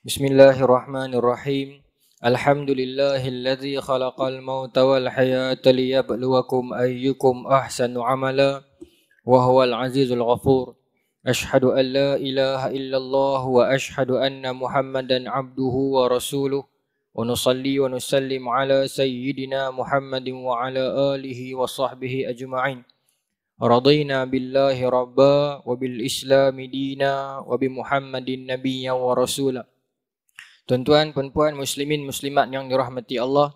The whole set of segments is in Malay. Bismillahirrahmanirrahim. Alhamdulillahilladzi khalaqal mauta wal hayata liyabluwakum ayyukum ahsanu amala wa huwal azizul ghafur. Ashhadu an la ilaha illallah wa ashhadu anna Muhammadan abduhu wa rasuluh. Wa nusalli wa nusallim ala sayyidina Muhammadin wa ala alihi wa sahbihi ajma'in. Radina billahi rabba wa bil islami dina wa bi Muhammadin nabiyya wa rasula. Tuan-tuan, puan-puan, muslimin, muslimat yang dirahmati Allah,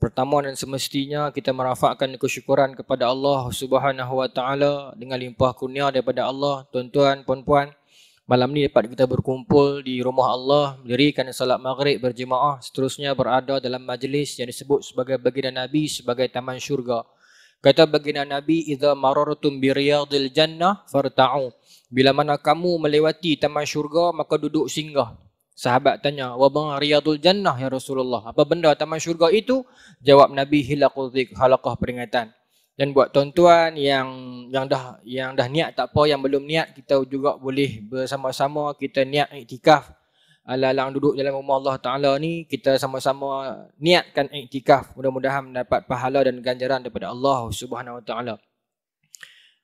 pertama dan semestinya kita merafakkan kesyukuran kepada Allah Subhanahu wa taala dengan limpah kurnia daripada Allah. Tuan-tuan, puan-puan, malam ni dapat kita berkumpul di rumah Allah, mendirikan salat maghrib berjemaah, seterusnya berada dalam majlis yang disebut sebagai baginda Nabi sebagai taman syurga. Kata baginda Nabi, "Idza marartum bi riyadil jannah farta'u." Bila mana kamu melewati taman syurga, maka duduk singgah. Sahabat tanya, "Wa ma riyadul jannah ya Rasulullah?" Apa benda taman syurga itu? Jawab Nabi, "Hilaqul dzikr," halaqah peringatan. Dan buat tuan-tuan yang dah niat tak apa, yang belum niat kita juga boleh bersama-sama kita niat iktikaf. Alang-alang duduk dalam rumah Allah Ta'ala ni, kita sama-sama niatkan iktikaf. Mudah-mudahan mendapat pahala dan ganjaran daripada Allah Subhanahu Wa Ta'ala.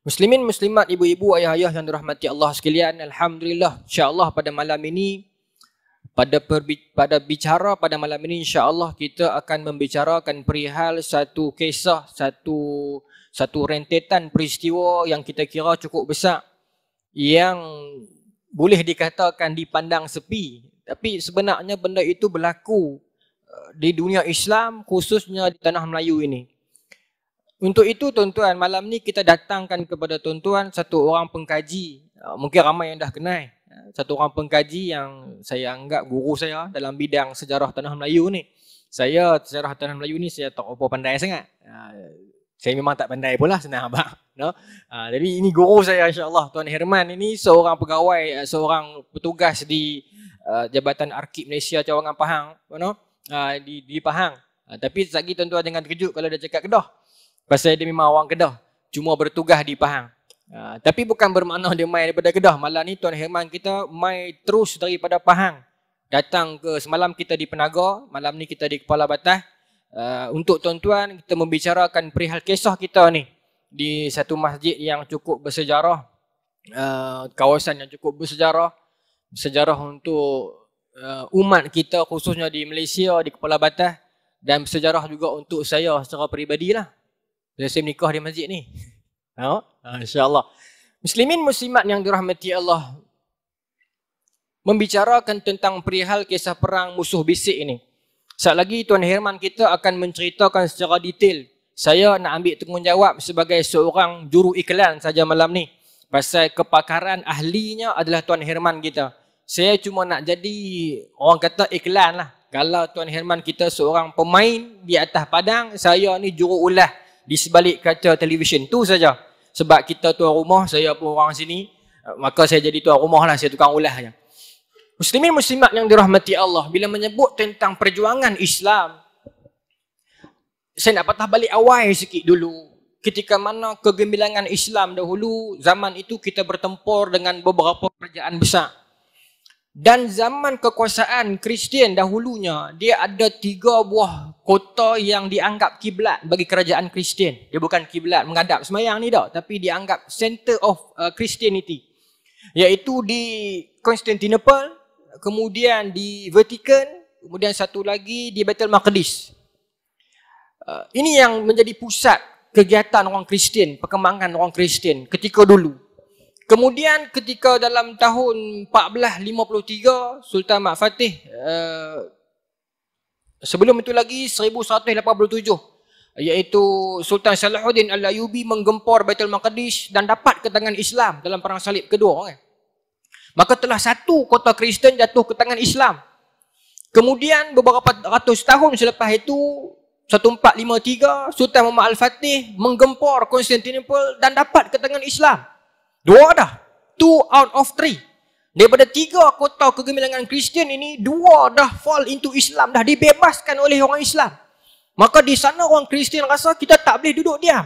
Muslimin, muslimat, ibu-ibu, ayah-ayah yang dirahmati Allah sekalian, alhamdulillah, insya-Allah pada malam ini, pada bicara pada malam ini insya-Allah kita akan membicarakan perihal satu kisah, satu rentetan peristiwa yang kita kira cukup besar, yang boleh dikatakan dipandang sepi, tapi sebenarnya benda itu berlaku di dunia Islam, khususnya di tanah Melayu ini. Untuk itu tuan-tuan, malam ni kita datangkan kepada tuan-tuan satu orang pengkaji, mungkin ramai yang dah kenal, satu orang pengkaji yang saya anggap guru saya dalam bidang sejarah tanah Melayu ni. Saya sejarah tanah Melayu ni saya tak apa pandai sangat. Saya memang tak pandai pula, senang abang. No? Jadi ini guru saya insya-Allah, Tuan Herman ini seorang pegawai, seorang petugas di Jabatan Arkib Malaysia Cawangan Pahang, di Pahang. Tapi lagi tuan-tuan jangan terkejut kalau dia cakap Kedah. Pasal dia memang orang Kedah, cuma bertugas di Pahang. Tapi bukan bermakna dia mai daripada Kedah. Malam ni Tuan Herman kita mai terus daripada Pahang. Datang ke, semalam kita di Penaga, malam ni kita di Kepala Batas. Untuk tuan-tuan, kita membicarakan perihal kisah kita ni di satu masjid yang cukup bersejarah, kawasan yang cukup bersejarah, sejarah untuk umat kita khususnya di Malaysia, di Kepala Batas, dan sejarah juga untuk saya secara peribadi lah. Saya menikah di masjid ni. InsyaAllah. Muslimin, muslimat yang dirahmati Allah, membicarakan tentang perihal kisah perang musuh bisik ini. Sekejap lagi Tuan Herman kita akan menceritakan secara detail. Saya nak ambil tanggungjawab sebagai seorang juru iklan saja malam ni. Pasal kepakaran ahlinya adalah Tuan Herman kita. Saya cuma nak jadi, orang kata, iklan lah. Kalau Tuan Herman kita seorang pemain di atas padang, saya ni juru ulah di sebalik kaca televisyen. Tu saja. Sebab kita tuan rumah, saya pun orang sini, maka saya jadi tuan rumah lah, saya tukang ulah je. Muslimin, muslimat yang dirahmati Allah, bila menyebut tentang perjuangan Islam, saya nak patah balik awal sikit dulu. Ketika mana kegemilangan Islam dahulu, zaman itu kita bertempur dengan beberapa kerajaan besar. Dan zaman kekuasaan Kristian dahulunya, dia ada 3 buah kota yang dianggap kiblat bagi kerajaan Kristian. Dia bukan kiblat menghadap semayang ni dah, tapi dianggap center of Christianity. Iaitu di Konstantinopel, kemudian di Vatican, kemudian satu lagi di Baitul Maqdis. Ini yang menjadi pusat kegiatan orang Kristian, perkembangan orang Kristian ketika dulu. Kemudian ketika dalam tahun 1453, Sultan Muhammad al-Fatih, sebelum itu lagi 1187, iaitu Sultan Salahuddin al-Ayubi menggempur Baitul Maqdis dan dapat ke tangan Islam dalam perang salib kedua, kan? Maka telah satu kota Kristian jatuh ke tangan Islam. Kemudian beberapa ratus tahun selepas itu, 1453, Sultan Muhammad al-Fatih menggempur Konstantinopel dan dapat ke tangan Islam. 2 dah. 2 out of 3. Daripada 3 kota kegemilangan Kristian ini, 2 dah fall into Islam, dah dibebaskan oleh orang Islam. Maka di sana orang Kristian rasa kita tak boleh duduk diam.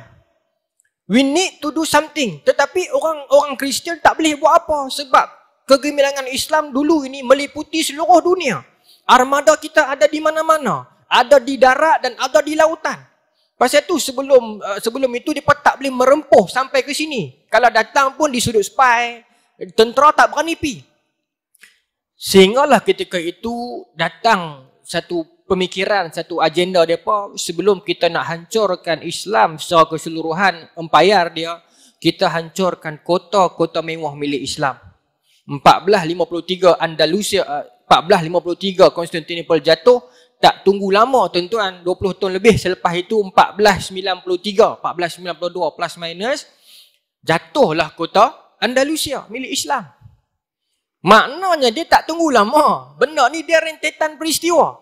We need to do something. Tetapi orang Kristian tak boleh buat apa sebab kegemilangan Islam dulu ini meliputi seluruh dunia. Armada kita ada di mana-mana, ada di darat dan ada di lautan. Pasal tu sebelum itu dia tak boleh merempuh sampai ke sini. Kalau datang pun di sudut sepai, tentera tak berani pi. Sehinggalah ketika itu datang satu pemikiran, satu agenda depa, sebelum kita nak hancurkan Islam secara keseluruhan empayar dia, kita hancurkan kota-kota mewah milik Islam. 1453 Andalusia, 1453 Konstantinopel jatuh. Tak tunggu lama tuan-tuan, 20 tahun lebih selepas itu 1493, 1492 plus minus, jatuhlah kota Andalusia milik Islam. Maknanya dia tak tunggu lama. Benda ni dia rentetan peristiwa.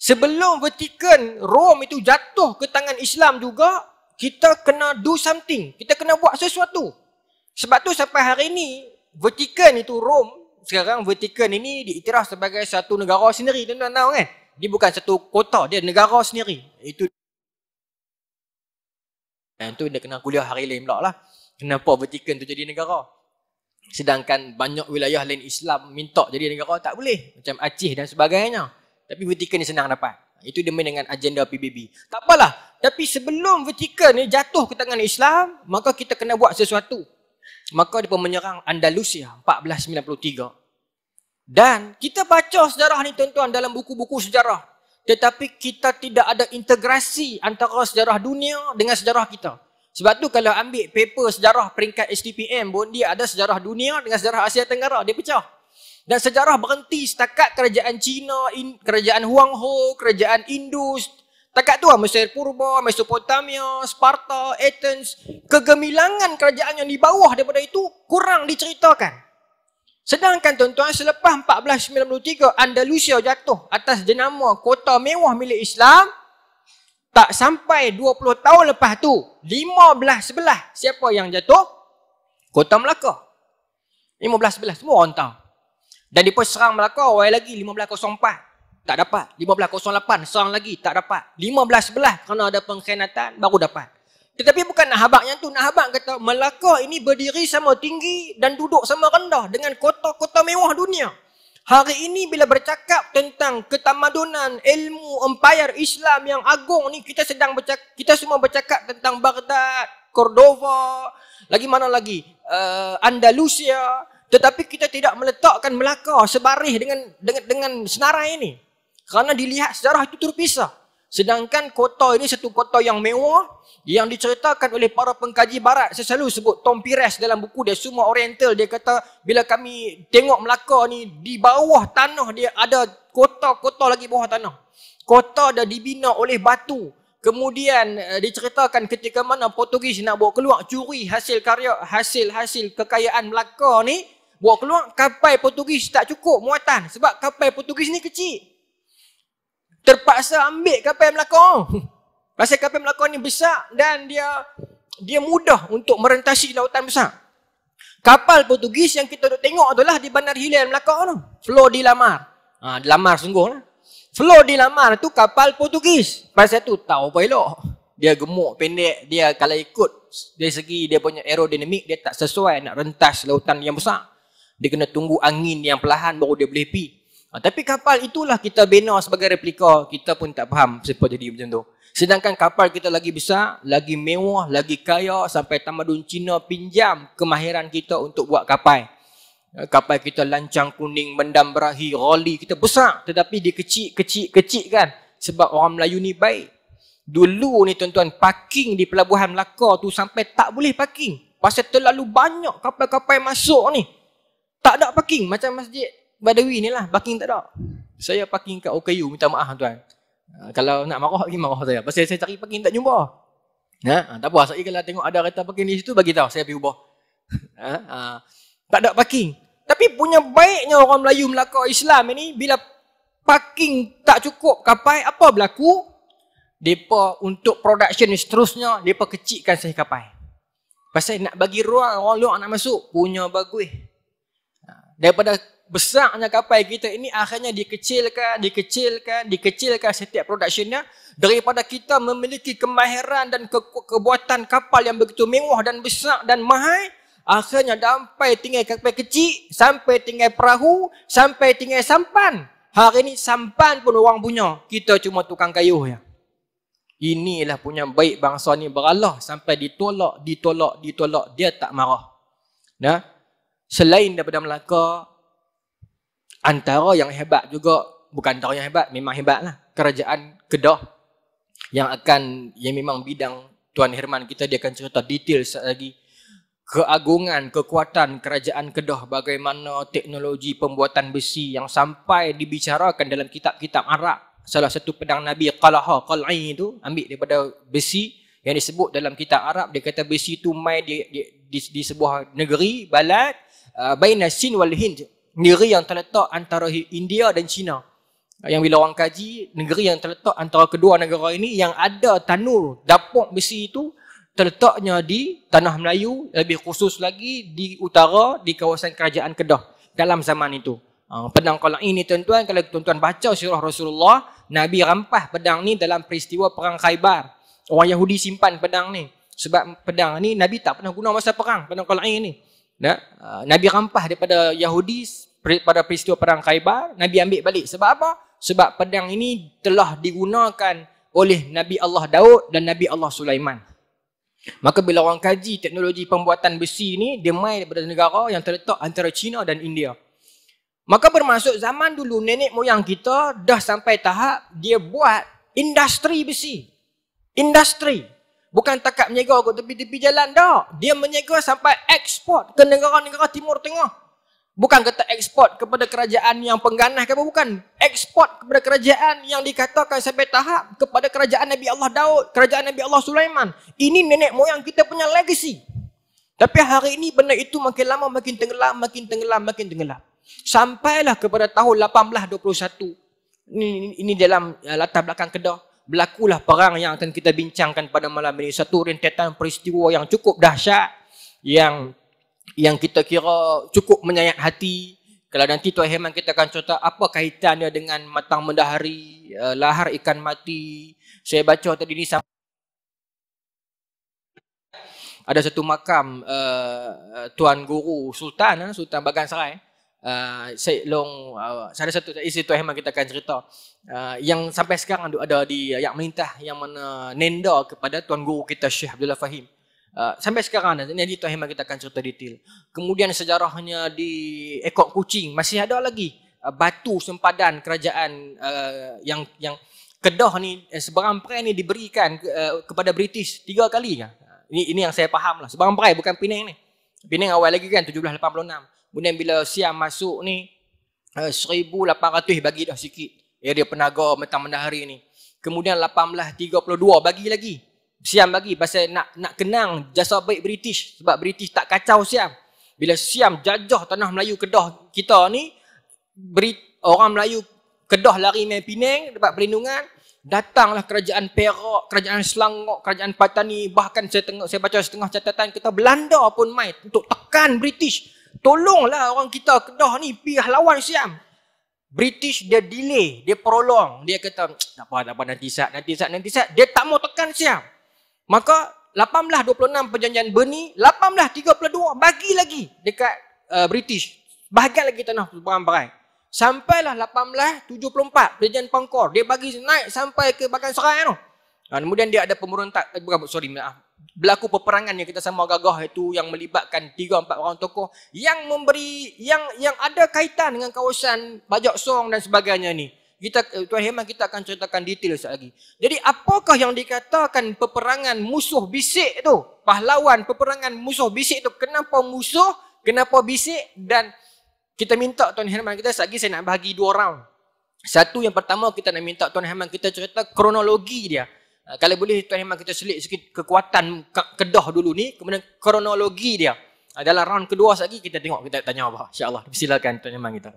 Sebelum Vatican, Rome itu jatuh ke tangan Islam juga, kita kena do something. Kita kena buat sesuatu. Sebab tu sampai hari ni, Vatican itu Rome, sekarang Vatican ini diiktiraf sebagai satu negara sendiri. Tuan-tuan tahu kan? Dia bukan satu kota, dia negara sendiri. Itu dia kena kuliah hari lain pula lah. Kenapa Vatican tu jadi negara? Sedangkan banyak wilayah lain Islam minta jadi negara, tak boleh. Macam Aceh dan sebagainya. Tapi Vatican ni senang dapat. Itu dia main dengan agenda PBB. Tak apalah. Tapi sebelum Vatican ni jatuh ke tangan Islam, maka kita kena buat sesuatu. Maka dia menyerang Andalusia 1493. Dan kita baca sejarah ni tuan-tuan dalam buku-buku sejarah. Tetapi kita tidak ada integrasi antara sejarah dunia dengan sejarah kita. Sebab tu kalau ambil paper sejarah peringkat HTPM pun, dia ada sejarah dunia dengan sejarah Asia Tenggara. Dia pecah. Dan sejarah berhenti setakat kerajaan China, kerajaan Huang Ho, kerajaan Indus. Setakat tu lah, Mesir Purba, Mesopotamia, Sparta, Athens. Kegemilangan kerajaan yang di bawah daripada itu kurang diceritakan. Sedangkan tuan-tuan, selepas 1493 Andalusia jatuh atas jenama kota mewah milik Islam, tak sampai 20 tahun lepas tu, 1511, siapa yang jatuh? Kota Melaka. 1511, semua orang tahu. Dan mereka serang Melaka, awal lagi 1504, tak dapat. 1508, serang lagi, tak dapat. 1511, kerana ada pengkhianatan, baru dapat. Tetapi bukan nak habaq yang tu. Nak habaq kata Melaka ini berdiri sama tinggi dan duduk sama rendah dengan kota-kota mewah dunia. Hari ini bila bercakap tentang ketamadunan, ilmu, empayar Islam yang agung ni, kita semua bercakap tentang Baghdad, Cordova, lagi mana lagi, Andalusia. Tetapi kita tidak meletakkan Melaka sebaris dengan senarai ini. Kerana dilihat sejarah itu terpisah. Sedangkan kota ini satu kota yang mewah yang diceritakan oleh para pengkaji barat. Saya selalu sebut Tom Pires dalam buku dia, Semua Oriental. Dia kata bila kami tengok Melaka ni, di bawah tanah dia ada kota-kota lagi bawah tanah. Kota dah dibina oleh batu. Kemudian diceritakan ketika mana Portugis nak bawa keluar, curi hasil kekayaan Melaka ni, bawa keluar, kapal Portugis tak cukup muatan. Sebab kapal Portugis ni kecil. Terpaksa ambil kapal Melaka. Pasal kapal Melaka ni besar dan dia mudah untuk merentasi lautan besar. Kapal Portugis yang kita tengok itulah di Bandar Hilal Melaka tu. Flor de Lamar. Ha, Lamar sungguh lah. Flor de Lamar tu kapal Portugis. Pasal tu tahu apa elok. Dia gemuk, pendek. Dia kalau ikut dari segi dia punya aerodinamik, dia tak sesuai nak rentas lautan yang besar. Dia kena tunggu angin yang perlahan baru dia boleh pergi. Tapi kapal itulah kita bina sebagai replika. Kita pun tak faham siapa jadi macam tu. Sedangkan kapal kita lagi besar, lagi mewah, lagi kaya, sampai tamadun Cina pinjam kemahiran kita untuk buat kapal. Kapal kita lancang kuning, mendam berahi, roli kita besar. Tetapi dia kecil kan. Sebab orang Melayu ni baik. Dulu ni tuan-tuan, parking di Pelabuhan Melaka tu sampai tak boleh parking. Pasal terlalu banyak kapal-kapal masuk ni. Tak ada parking macam masjid Badawi ni lah, parking tak ada. Saya parking kat OKU, minta maaf tuan. Kalau nak marah, pergi marah saya. Pasal saya cari parking tak jumpa. Tak apa, saya kalau tengok ada kereta parking di situ, bagi tahu saya pergi ubah. Tak ada parking. Tapi punya baiknya orang Melayu Melaka Islam ni, bila parking tak cukup kapal, apa berlaku? Mereka untuk production seterusnya, mereka kecilkan saiz kapal. Pasal nak bagi ruang orang luar nak masuk, punya bagus. Daripada besarnya kapal kita ini, akhirnya dikecilkan setiap produksinya. Daripada kita memiliki kemahiran dan kebuatan kapal yang begitu mewah dan besar dan mahal, Akhirnya sampai tinggal kapal kecil, sampai tinggal perahu, sampai tinggal sampan. Hari ini sampan pun orang punya. Kita cuma tukang kayu ya. Inilah punya baik bangsa ni beralah sampai ditolak, ditolak, ditolak. Dia tak marah. Nah, selain daripada Melaka, antara yang hebat juga, bukan antara yang hebat, memang hebatlah. Kerajaan Kedah. Yang memang bidang Tuan Herman kita, dia akan cerita detail sekali lagi. Keagungan, kekuatan kerajaan Kedah, bagaimana teknologi pembuatan besi yang sampai dibicarakan dalam kitab-kitab Arab. Salah satu pedang Nabi Qalaha, Qal'i itu ambil daripada besi yang disebut dalam kitab Arab. Dia kata besi itu mai di sebuah negeri, balad, baina Sin wal Hind. Negeri yang terletak antara India dan China. Yang bila orang kaji, negeri yang terletak antara kedua negara ini yang ada tanur, dapur besi itu terletaknya di Tanah Melayu, lebih khusus lagi di utara, di kawasan kerajaan Kedah dalam zaman itu. Pedang Qalai ini tuan-tuan, kalau tuan-tuan baca sirah Rasulullah, Nabi rampas pedang ni dalam peristiwa perang Khaybar. Orang Yahudi simpan pedang ni. Sebab pedang ni Nabi tak pernah guna masa perang, pedang Qalai ni. Nah, Nabi rampas daripada Yahudi pada peristiwa perang Khaybar, Nabi ambil balik. Sebab apa? Sebab pedang ini telah digunakan oleh Nabi Allah Daud dan Nabi Allah Sulaiman. Maka bila orang kaji teknologi pembuatan besi ini, dia mai daripada negara yang terletak antara China dan India. Maka bermaksud zaman dulu nenek moyang kita dah sampai tahap dia buat industri besi. Industri. Bukan takat menyega kat tepi-tepi jalan dah. Dia menyega sampai ekspor ke negara-negara Timur Tengah. Bukan kata ekspor kepada kerajaan yang pengganas ke apa, bukan. Ekspor kepada kerajaan yang dikatakan sampai tahap kepada kerajaan Nabi Allah Daud, kerajaan Nabi Allah Sulaiman. Ini nenek moyang kita punya legacy. Tapi hari ini benda itu makin lama makin tenggelam, makin tenggelam, makin tenggelam. Sampailah kepada tahun 1821. Ini dalam latar belakang Kedah. Berlakulah perang yang akan kita bincangkan pada malam ini. Satu rentetan peristiwa yang cukup dahsyat, yang kita kira cukup menyayat hati. Kalau nanti Tuan Herman kita akan cerita apa kaitannya dengan matang mendahari, lahar ikan mati. Saya baca tadi ni ada satu makam Tuan Guru Sultan, Sultan Bagansrai. Saya ada satu isi Tuan Herman kita akan cerita. Yang sampai sekarang ada di Yak Melintah, yang mana nenda kepada Tuan Guru kita Sheikh Abdullah Fahim. Sampai sekarang nanti Tuan Herman kita akan cerita detail. Kemudian sejarahnya di Ekok Kucing masih ada lagi. Batu sempadan kerajaan yang Kedah ni, sebarang perai ni diberikan kepada British 3 kali. Ini yang saya faham lah. Sebarang perai, bukan Penang ni. Penang awal lagi kan 1786. Kemudian bila Siam masuk ni 1800 bagi dah sikit. Area Penaga, Matang Mendahari ni. Kemudian 1832 bagi lagi. Siam bagi pasal nak kenang jasa baik British, sebab British tak kacau Siam. Bila Siam jajah tanah Melayu Kedah kita ni, orang Melayu Kedah lari main Penang dapat perlindungan, datanglah kerajaan Perak, kerajaan Selangor, kerajaan Patani, bahkan saya baca setengah catatan kita Belanda pun main untuk tekan British. Tolonglah orang kita Kedah ni pergi lawan Siam. British dia delay, dia prolong, dia kata tak apa nanti sat. Dia tak mau tekan Siam. Maka 1826 perjanjian Beni, 1832 bagi lagi dekat British. Bahagian lagi tanah Perangai. Sampailah 1874 perjanjian Pangkor, dia bagi naik sampai ke Bagansrai tu. Kemudian dia ada pemberontak, berlaku peperangan yang kita sama gagah itu, yang melibatkan 3-4 orang tokoh yang memberi yang ada kaitan dengan kawasan Bajak Song dan sebagainya ni. Tuan Herman kita akan ceritakan detail sekejap lagi. Jadi apakah yang dikatakan peperangan musuh bisik tu? Pahlawan peperangan musuh bisik tu. Kenapa musuh? Kenapa bisik? Dan kita minta Tuan Herman kita, sekejap lagi saya nak bahagi 2 round. Satu, yang pertama kita nak minta Tuan Herman kita cerita kronologi dia. Kalau boleh Tuan Herman kita selit sikit kekuatan Kedah dulu ni, kemudian kronologi dia. Dalam round kedua sekejap lagi kita tengok kita tanya apa. InsyaAllah. Silakan Tuan Herman kita.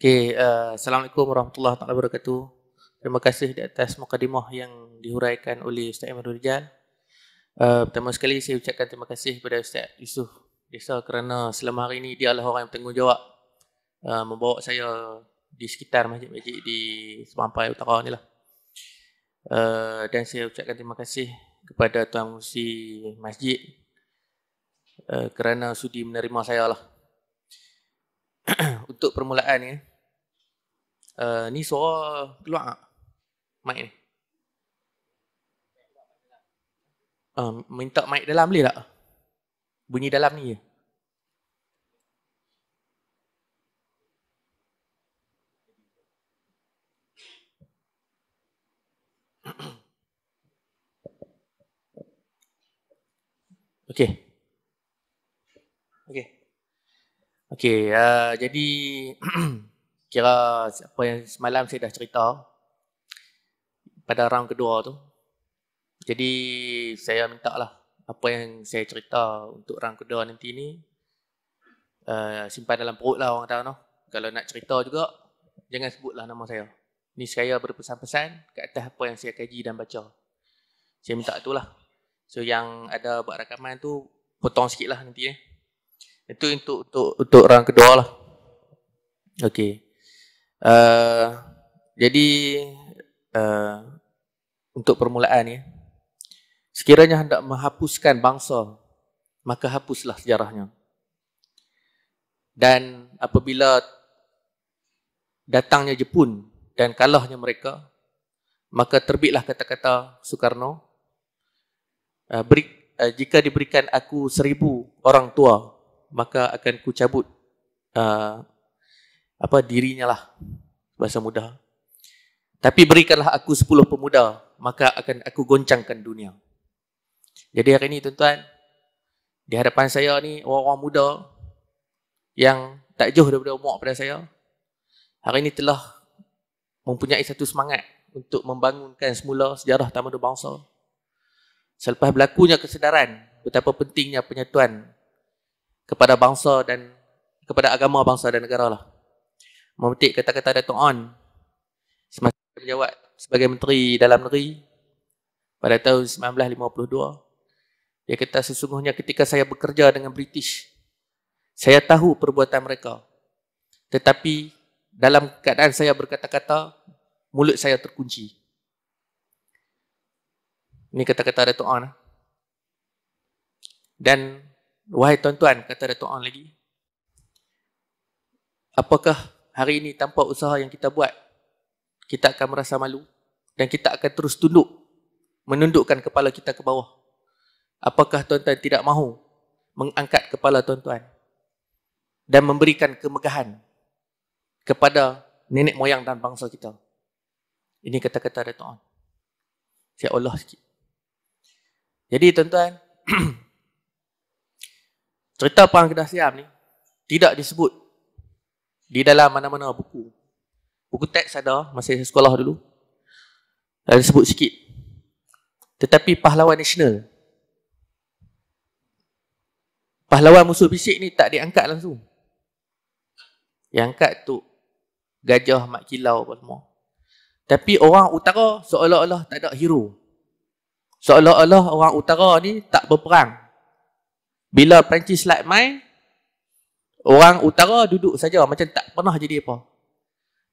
Okay, Assalamualaikum warahmatullahi wabarakatuh. Terima kasih di atas mukadimah yang dihuraikan oleh Ustaz Ibnu Rijal. Pertama sekali saya ucapkan terima kasih kepada Ustaz Yusuf Desa kerana selama hari ini dia adalah orang yang bertanggungjawab membawa saya di sekitar masjid-masjid di Semampai Utara ni lah. Dan saya ucapkan terima kasih kepada tuangusi masjid kerana sudi menerima saya lah. Untuk permulaan ni, ni suara keluar tak? Mic ni. Minta mic dalam boleh tak? Bunyi dalam ni je. Okey. Okey. Okey, jadi kira apa yang semalam saya dah cerita pada round kedua tu. Jadi saya mintalah apa yang saya cerita untuk round kedua nanti ni simpan dalam perut lah orang tahu. No? Kalau nak cerita juga jangan sebutlah nama saya. Ni saya berpesan-pesan ke atas apa yang saya kaji dan baca. Saya minta tu lah. So yang ada buat rakaman tu potong sikit lah nanti. Itu untuk orang kedua lah. Okey. Jadi untuk permulaan ni, sekiranya hendak menghapuskan bangsa, maka hapuslah sejarahnya. Dan apabila datangnya Jepun dan kalahnya mereka, maka terbitlah kata-kata Soekarno, jika diberikan aku 1000 orang tua, maka akan ku cabut dirinya lah, bahasa mudah. Tapi berikanlah aku 10 pemuda, maka akan aku goncangkan dunia. Jadi hari ini tuan-tuan, di hadapan saya ni orang-orang muda yang tak jauh daripada umur pada saya, hari ini telah mempunyai satu semangat untuk membangunkan semula sejarah tamadun bangsa. Selepas berlakunya kesedaran betapa pentingnya penyatuan kepada bangsa dan kepada agama bangsa dan negara lah. Memetik kata-kata Datuk On semasa menjawab sebagai Menteri Dalam Negeri pada tahun 1952. Dia kata, sesungguhnya ketika saya bekerja dengan British, saya tahu perbuatan mereka. Tetapi dalam keadaan saya berkata-kata, mulut saya terkunci. Ini kata-kata Datuk On. Dan wahai tuan-tuan, kata Datuk On lagi, apakah hari ini tanpa usaha yang kita buat, kita akan merasa malu dan kita akan terus menundukkan kepala kita ke bawah? Apakah tuan-tuan tidak mahu mengangkat kepala tuan-tuan dan memberikan kemegahan kepada nenek moyang dan bangsa kita? Ini kata-kata Datuk On. Saya Allah sikit. Jadi tuan-tuan, cerita Perang Kedah Siam ni tidak disebut di dalam mana-mana buku. Buku teks ada masa saya sekolah dulu. Ada sebut sikit. Tetapi pahlawan nasional, pahlawan musuh bisik ni tak diangkat langsung. Yang angkat tu Gajah Mat Kilau apa semua. Tapi orang utara seolah-olah tak ada hero. Seolah-olah orang utara ni tak berperang. Bila Francis Light main, orang utara duduk saja macam tak pernah jadi apa.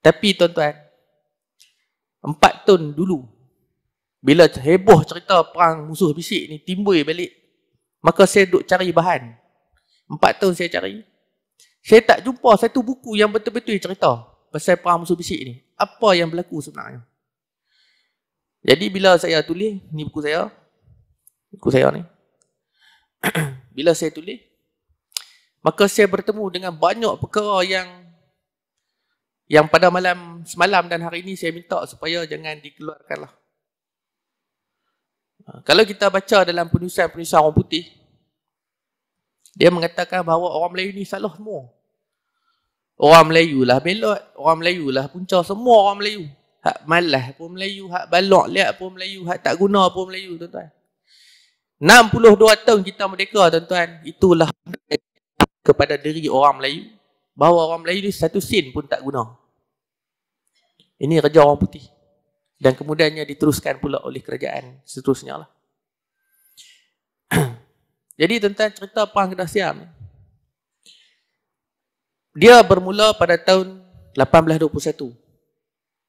Tapi tuan-tuan, 4 tahun dulu, bila heboh cerita perang musuh bisik ni timbul balik, maka saya duduk cari bahan. 4 tahun saya cari. Saya tak jumpa satu buku yang betul-betul cerita pasal perang musuh bisik ni. Apa yang berlaku sebenarnya. Jadi bila saya tulis, ni buku saya ni. Bila saya tulis, maka saya bertemu dengan banyak perkara yang pada malam semalam dan hari ini saya minta supaya jangan dikeluarkanlah. Kalau kita baca dalam penulisan-penulisan orang putih, dia mengatakan bahawa orang Melayu ni salah semua. Orang Melayu lah belot, orang Melayu lah punca, semua orang Melayu. Hak malas pun Melayu, hak balok liat pun Melayu, hak tak guna pun Melayu, tuan-tuan. 62 tahun kita merdeka, tuan-tuan. Itulah kepada diri orang Melayu, bahawa orang Melayu ni satu sen pun tak guna. Ini kerja orang putih. Dan kemudiannya diteruskan pula oleh kerajaan seterusnya lah. Jadi tuan-tuan, cerita Perang Kedah Siam, dia bermula pada tahun 1821.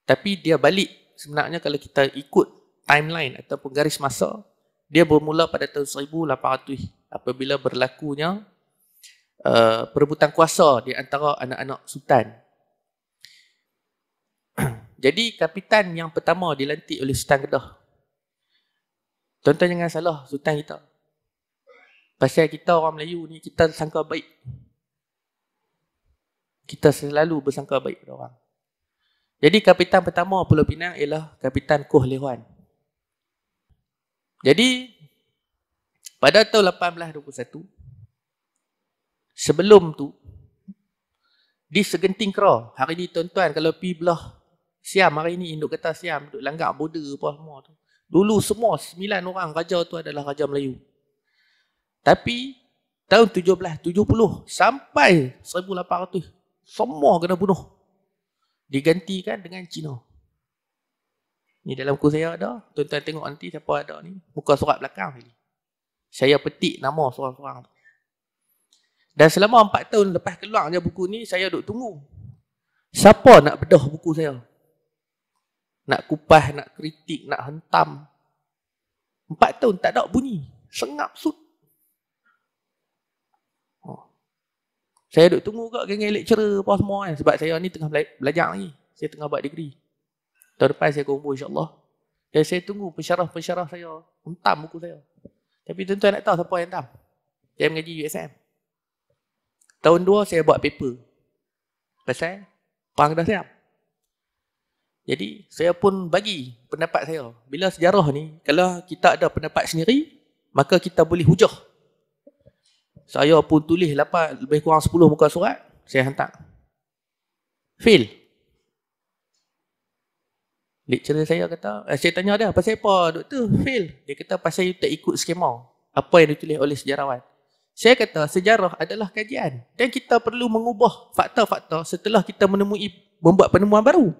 Tapi dia balik sebenarnya kalau kita ikut timeline ataupun garis masa, Dia bermula pada tahun 1800 apabila berlakunya perebutan kuasa di antara anak-anak sultan. Jadi kapitan yang pertama dilantik oleh Sultan Kedah. Tuan-tuan jangan salah sultan kita. Pasal kita orang Melayu ni, kita sangka baik. Kita selalu bersangka baik pada orang. Jadi kapitan pertama Pulau Pinang ialah Kapitan Koh Lewan. Jadi pada tahun 1821, sebelum tu di Segenting Kera, hari ni tuan-tuan kalau pi belah Siam, hari ni induk kata Siam, duk langgar border apa semua tu. Dulu semua 9 orang raja tu adalah raja Melayu. Tapi tahun 1770 sampai 1800 semua kena bunuh. Digantikan dengan Cina. Ni dalam buku saya ada. Tuan-tuan tengok nanti siapa ada ni. Buka surat belakang ni. Saya petik nama seorang-seorang. Dan selama 4 tahun lepas keluar je buku ni, saya duk tunggu. Siapa nak bedah buku saya? Nak kupas, nak kritik, nak hentam. 4 tahun tak ada bunyi. Sengap sud. Saya duduk tunggu kat geng lecturer apa semua kan. Sebab saya ni tengah belajar lagi. Saya tengah buat degree. Tahun depan saya kumpul insyaAllah. Jadi saya tunggu pensyarah-pensyarah saya. Hentam buku saya. Tapi tuan-tuan nak tahu siapa yang hentam? Saya mengaji USM. Tahun 2 saya buat paper. Pasal Perang Kedah Siam. Jadi saya pun bagi pendapat saya. Bila sejarah ni, kalau kita ada pendapat sendiri, maka kita boleh hujah. Saya pun tulis lebih kurang 10 muka surat. Saya hantar. Fail. Lecturer saya kata, saya tanya dia, pasal apa doktor? Fail. Dia kata, pasal you tak ikut skema. Apa yang ditulis oleh sejarawan. Saya kata, sejarah adalah kajian. Dan kita perlu mengubah fakta-fakta setelah kita membuat penemuan baru.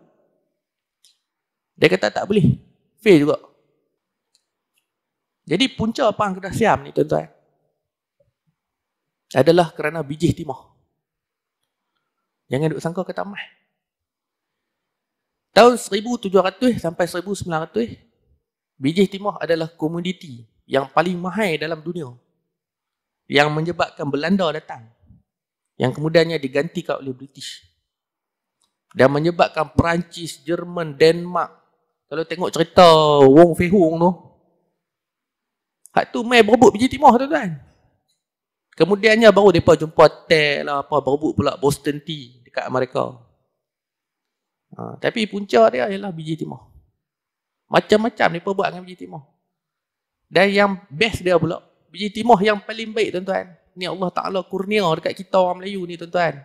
Dia kata, tak boleh. Fail juga. Jadi, punca Perang Kedah Siam ni, tuan-tuan, adalah kerana bijih timah. Jangan duk sangka kata amai. Tahun 1700 sampai 1900, bijih timah adalah komoditi yang paling mahal dalam dunia, yang menyebabkan Belanda datang, yang kemudiannya digantikan oleh British, dan menyebabkan Perancis, Jerman, Denmark. Kalau tengok cerita Wong Fei Hung tu, hak tu mai berebut bijih timah tuan-tuan. Kemudiannya baru mereka jumpa teh lah apa, berebut pula Boston Tea dekat Amerika. Tapi punca dia ialah biji timah. Macam-macam mereka buat dengan biji timah. Dan yang best dia pula, biji timah yang paling baik tuan-tuan. Ni Allah Ta'ala kurnia dekat kita orang Melayu ni tuan-tuan.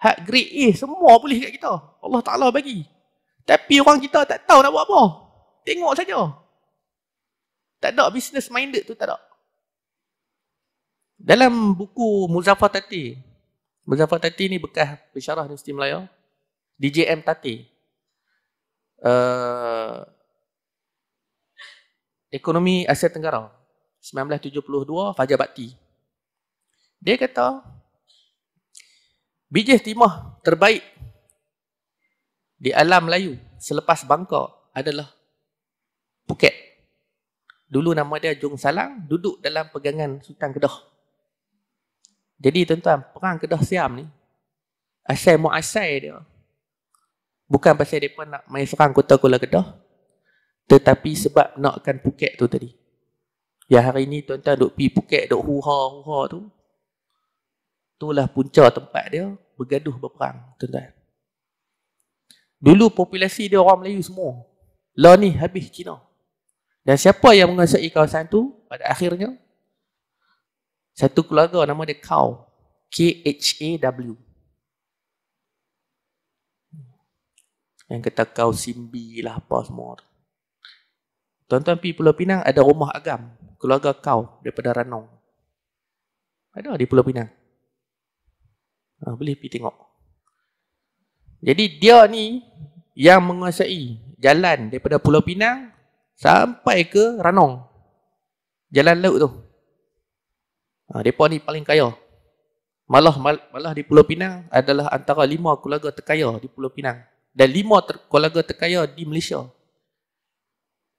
Hak grade A semua boleh dekat kita. Allah Ta'ala bagi. Tapi orang kita tak tahu nak buat apa. Tengok saja. Tak ada business minded tu, tak ada. Dalam buku Muzaffar Tati, Muzaffar Tati ni bekas pensyarah Universiti Melayu, DJM Tati. Ekonomi Asia Tenggara, 1972, Fajar Bakti. Dia kata, bijih timah terbaik di alam Melayu selepas Bangka adalah Phuket. Dulu nama dia Jong Salang, duduk dalam pegangan Sultan Kedah. Jadi tuan-tuan, Perang Kedah Siam ni, asal muasal dia. Bukan pasal mereka nak main serang kota Kuala Kedah, tetapi sebab nakkan Phuket tu tadi. Yang hari ni tuan-tuan duk pergi Phuket, duk huha-huha tu. Itulah punca tempat dia bergaduh berperang, tuan-tuan. Dulu populasi dia orang Melayu semua. Lah ni habis Cina. Dan siapa yang menguasai kawasan tu, pada akhirnya, satu keluarga nama dia Kau. K-H-A-W. Yang kata Kau Simbi lah apa semua. Tuan-tuan pergi Pulau Pinang ada rumah agam. Keluarga Kau daripada Ranong. Ada di Pulau Pinang. Boleh pergi tengok. Jadi dia ni yang menguasai jalan daripada Pulau Pinang sampai ke Ranong. Jalan laut tu. Mereka ni paling kaya. Malah di Pulau Pinang adalah antara 5 keluarga terkaya di Pulau Pinang. Dan 5 keluarga terkaya di Malaysia.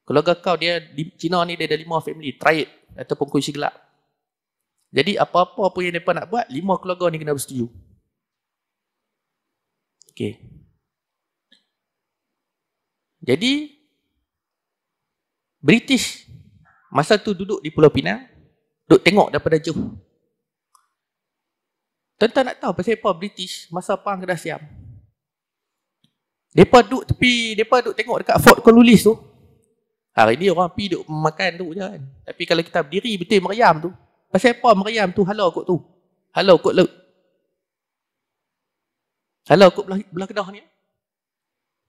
Keluarga kau dia di Cina ni dia ada 5 family, triad ataupun kunci gelap. Jadi apa-apa pun yang mereka nak buat, 5 keluarga ni kena bersetuju. Okey. Jadi British masa tu duduk di Pulau Pinang, duduk tengok daripada jauh. Tuan-tuan nak tahu pasal apa British masa Perang Kedah Siam? Mereka duduk tepi, mereka duduk tengok dekat Fort Cornwallis tu. Hari ni orang pergi duk makan tu je kan. Tapi kalau kita berdiri betul meriam tu. Pasal apa meriam tu halau kot tu? Halau kot laut. Halau kot belah Kedah ni.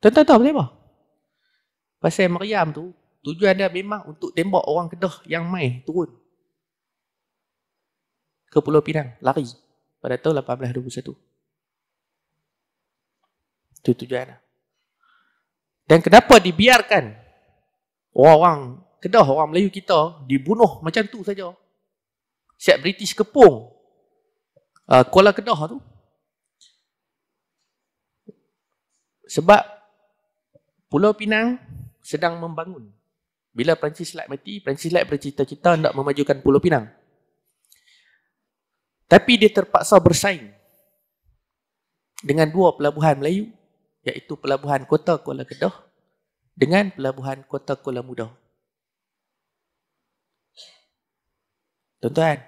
Tuan-tuan tahu pasal apa? Pasal meriam tu, tujuan dia memang untuk tembak orang Kedah yang mai turun ke Pulau Pinang, lari pada tahun 1821. Itu tujuan dia. Dan kenapa dibiarkan orang-orang Kedah, orang Melayu kita dibunuh macam tu saja? Siap British kepung Kuala Kedah tu. Sebab Pulau Pinang sedang membangun. Bila Francis Light mati, Francis Light bercita-cita nak memajukan Pulau Pinang. Tapi dia terpaksa bersaing dengan 2 pelabuhan Melayu, iaitu pelabuhan kota Kuala Kedah dengan pelabuhan kota Kuala Muda. Tuan-tuan,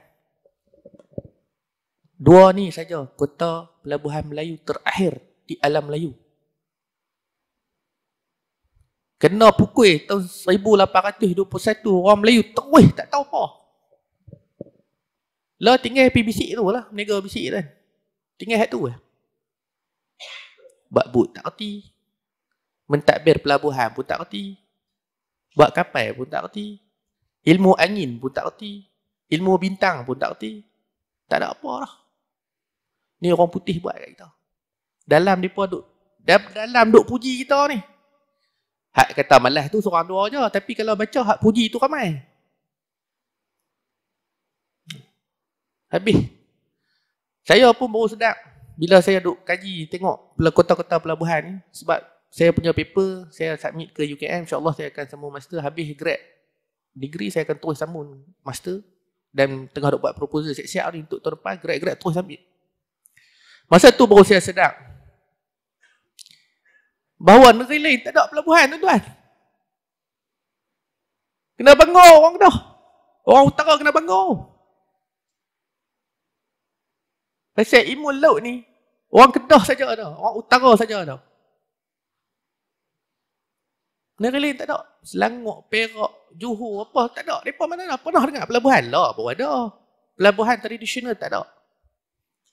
2 ni saja kota pelabuhan Melayu terakhir di alam Melayu. Kena pukul tahun 1821, orang Melayu terus tak tahu apa. Lah tinggal happy bisik tu lah, meniaga bisik kan. Tinggal hak tu lah. Buat boot tak kerti. Mentadbir pelabuhan pun tak kerti. Buat kapal pun tak kerti. Ilmu angin pun tak kerti. Ilmu bintang pun tak kerti. Tak ada apa lah. Ni orang putih buat kat kita. Dalam mereka duk, dalam duk puji kita ni. Hak kata malas tu seorang dua je. Tapi kalau baca hak puji tu ramai. Habis. Saya pun baru sedap bila saya duk kaji tengok kota-kota pelabuhan ni. Sebab saya punya paper, saya submit ke UKM, insyaAllah saya akan sambung master. Habis grad degree, saya akan terus sambung master. Dan tengah duk buat proposal siap-siap ni untuk tahun depan, grad-grad terus submit. Masa tu baru saya sedar bahawa negeri lain tak ada pelabuhan, tuan-tuan. Kena bangga orang Kedah. Orang utara kena bangga. Pasal ilmu laut ni, orang Kedah saja ada, orang utara saja ada. Negeri lain tak ada. Selangor, Perak, Johor, apa tak ada. Mereka mana dah pernah dengar pelabuhan lah, baru ada. Pelabuhan tradisional tak ada.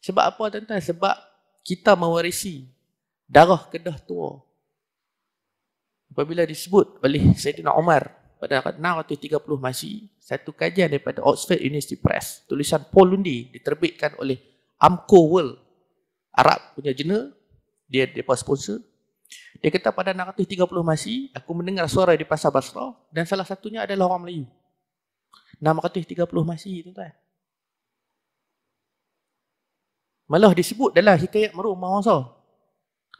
Sebab apa tuan-tuan? Sebab kita mewarisi darah Kedah tua. Apabila disebut oleh Saidina Umar pada 630 Masih, satu kajian daripada Oxford University Press, tulisan Paul Lundi, diterbitkan oleh Amco World, Arab punya jurnal, dia sponsor. Dia kata pada 630 Masih, aku mendengar suara di Pasar Basra dan salah satunya adalah orang Melayu. 630 Masih, tuan-tuan. Malah disebut dalam Hikayat Meru Mahawasa.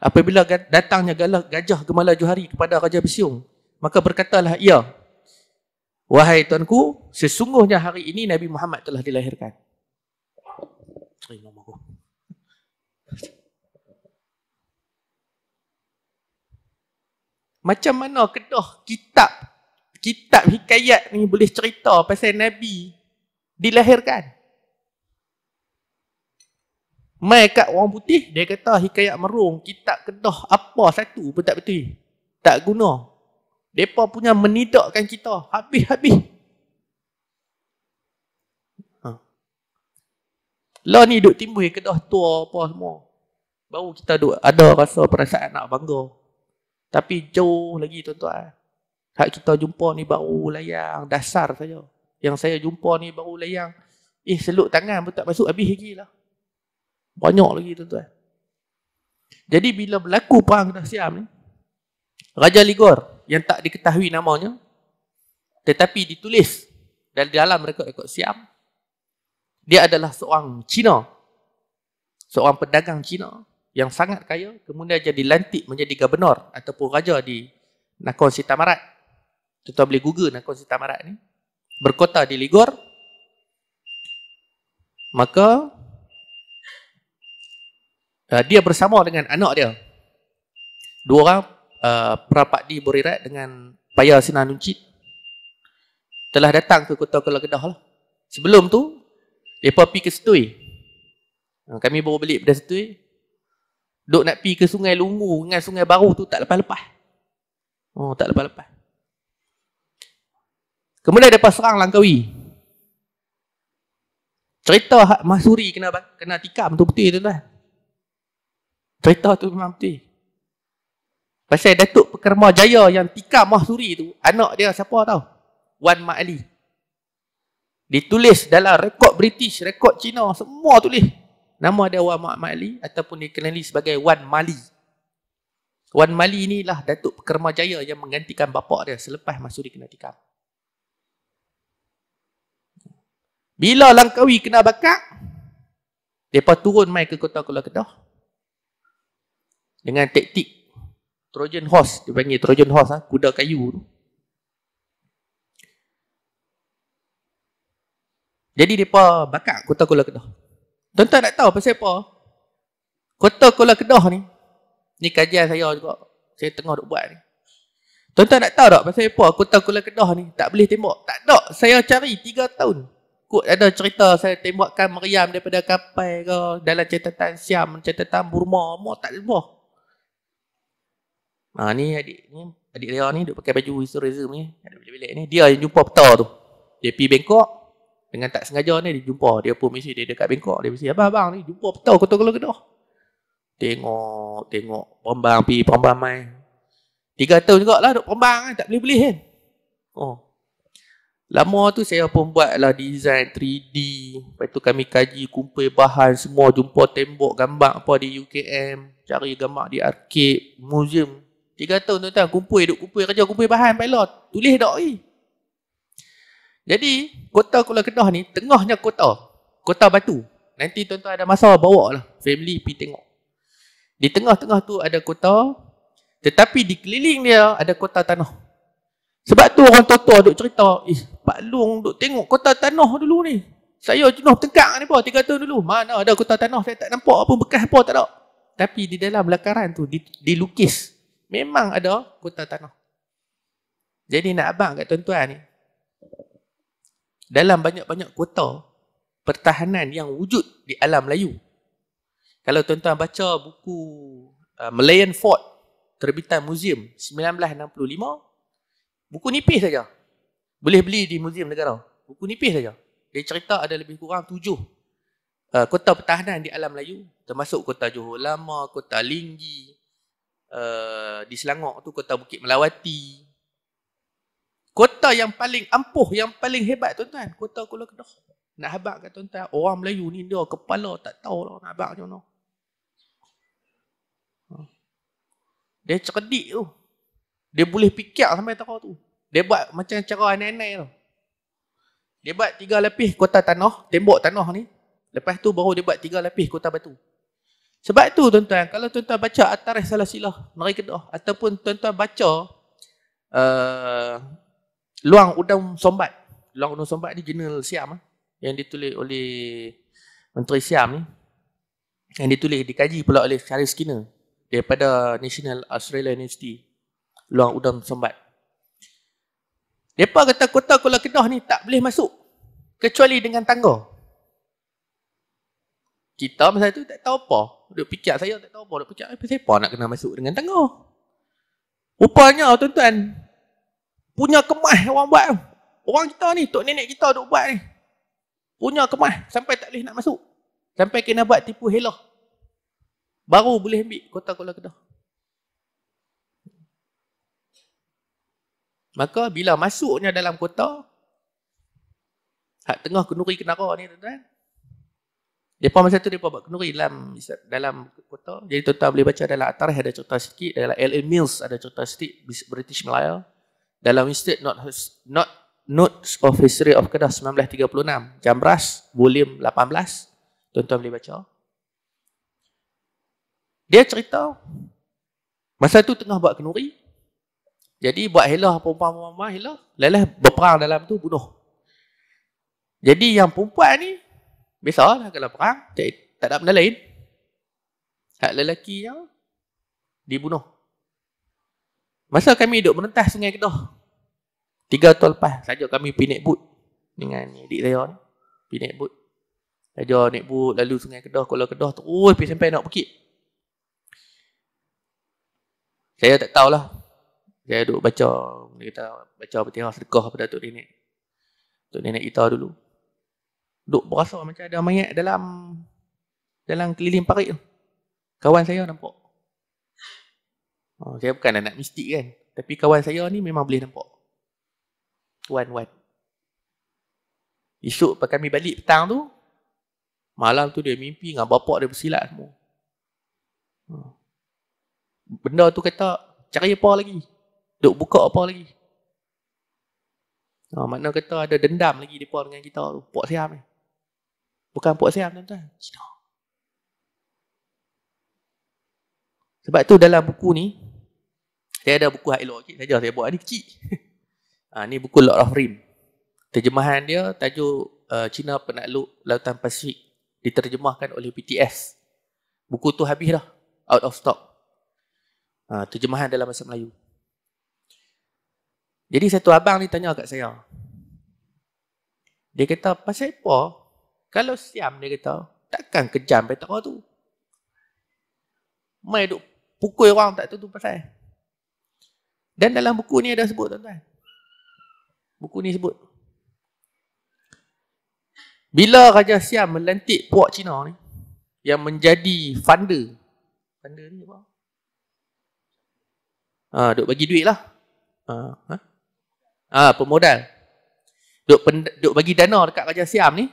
Apabila datangnya gajah Gemala Johari kepada Raja Besiung, maka berkatalah ia, "Wahai tuanku, sesungguhnya hari ini Nabi Muhammad telah dilahirkan." Macam mana Kedah kitab hikayat ni boleh cerita pasal Nabi dilahirkan? Mai kat orang putih, dia kata Hikayat Merung, kitab Kedah apa satu pun tak betul. Tak guna. Mereka punya menidakkan kita. Habis-habis. Lah ni duk timbul Kedah tua apa semua. Baru kita duk ada rasa perasaan nak bangga. Tapi jauh lagi tuan-tuan. Hak kita jumpa ni baru layang dasar saja. Yang saya jumpa ni baru layang. Seluk tangan pun tak masuk, habis lagi lah. Banyak lagi tuan-tuan. Jadi bila berlaku Perang Kedah Siam ni, Raja Ligor yang tak diketahui namanya, tetapi ditulis dari dalam rekod-rekod Siam, dia adalah seorang Cina. Seorang pedagang Cina yang sangat kaya, kemudian jadi lantik menjadi gubernur ataupun raja di Nakhon Sitamarat. Tuan-tuan boleh google Nakon Sita Marat ni. Berkota di Ligor, maka dia bersama dengan anak dia. Dua orang, Prapakdi Burirat dengan Paya Sinanuncit, telah datang ke Kota Kuala Kedah lah. Sebelum tu, mereka pergi ke Setui. Kami baru balik pada Setui. Duk nak pergi ke Sungai Lungu dengan Sungai Baru tu tak lepas-lepas. Oh, tak lepas-lepas. Kemudian mereka serang Langkawi. Cerita Mahsuri kena tikam tu betul tu lah. Cerita tu memang betul. Pasal Datuk Pekarma Jaya yang tikam Mahsuri tu, anak dia siapa tahu? Wan Mali. Ditulis dalam rekod British, rekod Cina, semua tulis. Nama dia Wan Mali ataupun dikenali sebagai Wan Mali. Wan Mali inilah Datuk Pekarma Jaya yang menggantikan bapak dia selepas Mahsuri kena tikam. Bila Langkawi kena bakar, mereka turun mai ke Kota Kuala Kedah dengan taktik Trojan horse, dia panggil Trojan horse, kuda kayu tu. Jadi mereka bakar Kota Kuala Kedah. Tuan-tuan nak tahu pasal apa? Kota Kuala Kedah ni, ni kajian saya juga, saya tengah duk buat ni. Tuan-tuan nak tahu tak pasal apa Kota Kuala Kedah ni tak boleh tembak? Tak ada, saya cari 3 tahun. Kut ada cerita saya tembakkan meriam daripada kapal ke, dalam catatan Siam, catatan Burma, semua tak tembak. Ha, ni adik dia ni duk pakai baju historism ni, ada bilik-bilik ni, dia yang jumpa peta tu. Dia pergi Bangkok dengan tak sengaja ni dia jumpa, dia pun mesti dia dekat Bangkok, dia mesti abang ni jumpa peta Kota Kuala Kedah. Tengok Perambang pi Perambang mai. 3 tahun jugaklah duk Perambang kan, tak boleh kan. Oh. Lama tu saya pun buatlah design 3D, lepas tu kami kaji, kumpul bahan semua, jumpa tembok gambar apa di UKM, cari gambar di arkib, museum. 3 tahun tuan-tuan, kumpul bahan pilot. Tulis dak ni. Jadi, Kota Kuala Kedah ni, tengahnya kota batu. Nanti tuan-tuan ada masa bawa lah, family pergi tengok. Di tengah-tengah tu ada kota, tetapi di keliling dia ada kota tanah. Sebab tu orang tua-tua duk cerita, Pak Long duk tengok kota tanah dulu ni. Saya jenuh tengkak ni pa, 3 tahun dulu. Mana ada kota tanah, saya tak nampak apa, bekas apa tak ada. Tapi di dalam lakaran tu, dilukis. Memang ada kota tanah. Jadi nak abang kat tuan-tuan ni, dalam banyak-banyak kota pertahanan yang wujud di alam Melayu. Kalau tuan-tuan baca buku Malayan Fort terbitan museum 1965, buku nipis saja. Boleh beli di Museum Negara. Buku nipis saja. Dia cerita ada lebih kurang 7 kota pertahanan di alam Melayu, termasuk kota Johor Lama, kota Linggi, di Selangor tu kota Bukit Melawati. Kota yang paling ampuh, yang paling hebat tuan-tuan, Kota Kuala Kedah. Nak habaq kat tuan-tuan, orang Melayu ni dia kepala tak tahu lah nak habaq macam mana. Dia cerdik tu. Dia boleh fikir sampai tahu tu. Dia buat macam cara aneh-aneh tu. Dia buat 3 lapis kota tanah, tembok tanah ni. Lepas tu baru dia buat 3 lapis kota batu. Sebab tu tuan-tuan, kalau tuan-tuan baca At-Tarikh Salasilah Negeri Kedah ataupun tuan-tuan baca Luang Udang Sombat. Luang Udang Sombat ni jurnal Siam yang ditulis oleh Menteri Siam ni. Yang ditulis, dikaji pula oleh Syarif Skinner daripada National Australia University. Luang Udang Sombat. Mereka kata Kota Kuala Kedah ni tak boleh masuk kecuali dengan tangga. Kita masa tu tak tahu apa. Duk fikir saya tak tahu apa. Duk fikir, siapa nak kena masuk dengan tangga? Rupanya tuan-tuan, punya kemas orang buat. Orang kita ni, tok nenek kita duk buat ni. Punya kemas sampai tak boleh nak masuk. Sampai kena buat tipu hela. Baru boleh ambil Kota Kuala Kedah. Maka bila masuknya dalam kota, hak tengah Kenduri Kenara ni tuan-tuan, mereka masa tu mereka buat kenduri dalam kota. Jadi tuan-tuan boleh baca dalam At-Tarikh ada cerita sikit. Dalam L.A. Mills ada cerita sikit British Malaya. Dalam Institute Notes of History of Kedah 1936. Jamras, volume 18. Tuan-tuan boleh baca. Dia cerita, masa tu tengah buat kenduri. Jadi buat helah perempuan-perempuan helah, lelah berperang dalam tu bunuh. Jadi yang perempuan ni biasalah kalau perang tak ada benda lain. Hak lelaki yang dibunuh. Masa kami duduk merentas Sungai Kedah. 3 tahun lepas saja kami pergi naik bot dengan adik saya ni. Pergi naik bot. Saja naik bot lalu Sungai Kedah, Kuala Kedah terus pergi sampai nak bukit. Saya tak tahulah. Saya duduk baca, dia kata baca Fatihah sedekah pada Tok Nenek. Tok Nenek kita dulu. Duk berasa macam ada mayat dalam keliling parit tu. Kawan saya nampak. Oh, saya bukan anak mistik kan. Tapi kawan saya ni memang boleh nampak. Wan. Esok kami balik petang tu, malam tu dia mimpi dengan bapak dia bersilat semua. Benda tu kata, cari apa lagi? Duk buka apa lagi? Makna kata ada dendam lagi mereka dengan kita tu. Pok Siam ni. Bukan Pok Siam tuan-tuan. Cina. Sebab tu dalam buku ni, saya ada buku hak elok sikit saja. Saya buat ni kecil. Ni buku Lord of Rim. Terjemahan dia, tajuk Cina Penakluk Lautan Pasifik. Diterjemahkan oleh BTS. Buku tu habis dah. Out of stock. Terjemahan dalam bahasa Melayu. Jadi satu abang ni tanya kat saya. Dia kata, pasal apa? Kalau Siam, dia kata, takkan kejam petak orang tu. Mai duk pukul orang tak tahu tu pasal. Dan dalam buku ni ada sebut tuan-tuan. Buku ni sebut. Bila Raja Siam melantik puak Cina ni, yang menjadi funder. Funder ni apa? Duk bagi duit lah. Pemodal. Duk bagi dana dekat Raja Siam ni.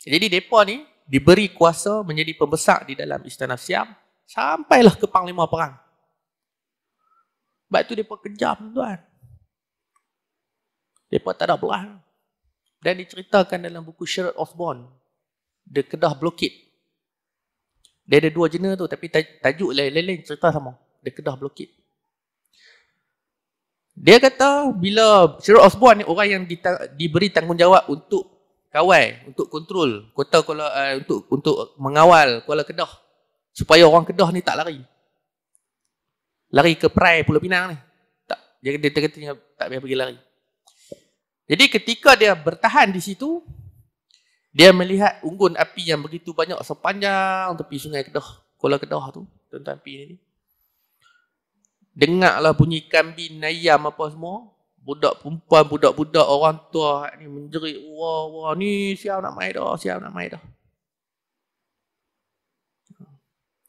Jadi mereka ni diberi kuasa menjadi pembesar di dalam istana Siam sampailah ke Panglima Perang. Sebab tu mereka kejam tuan. Mereka tak ada belah. Dan diceritakan dalam buku Sherod Osborne, The Kedah Blockade. Dia ada 2 jenis tu tapi tajuk lain-lain cerita sama. The Kedah Blockade. Dia kata bila Sherod Osborne ni orang yang diberi tanggungjawab untuk kawal, untuk kontrol kota Kuala, untuk mengawal Kuala Kedah supaya orang Kedah ni tak lari ke perai Pulau Pinang ni. Tak, dia kata tak payah pergi lari. Jadi ketika dia bertahan di situ, dia melihat unggun api yang begitu banyak sepanjang tepi Sungai Kedah, Kuala Kedah tu, tuan-tuan api ni. Dengarlah bunyi kambing, ayam apa semua. Budak perempuan, budak-budak, orang tua ni menjerit. Wah, ni Siam nak main dah, Siam nak main dah.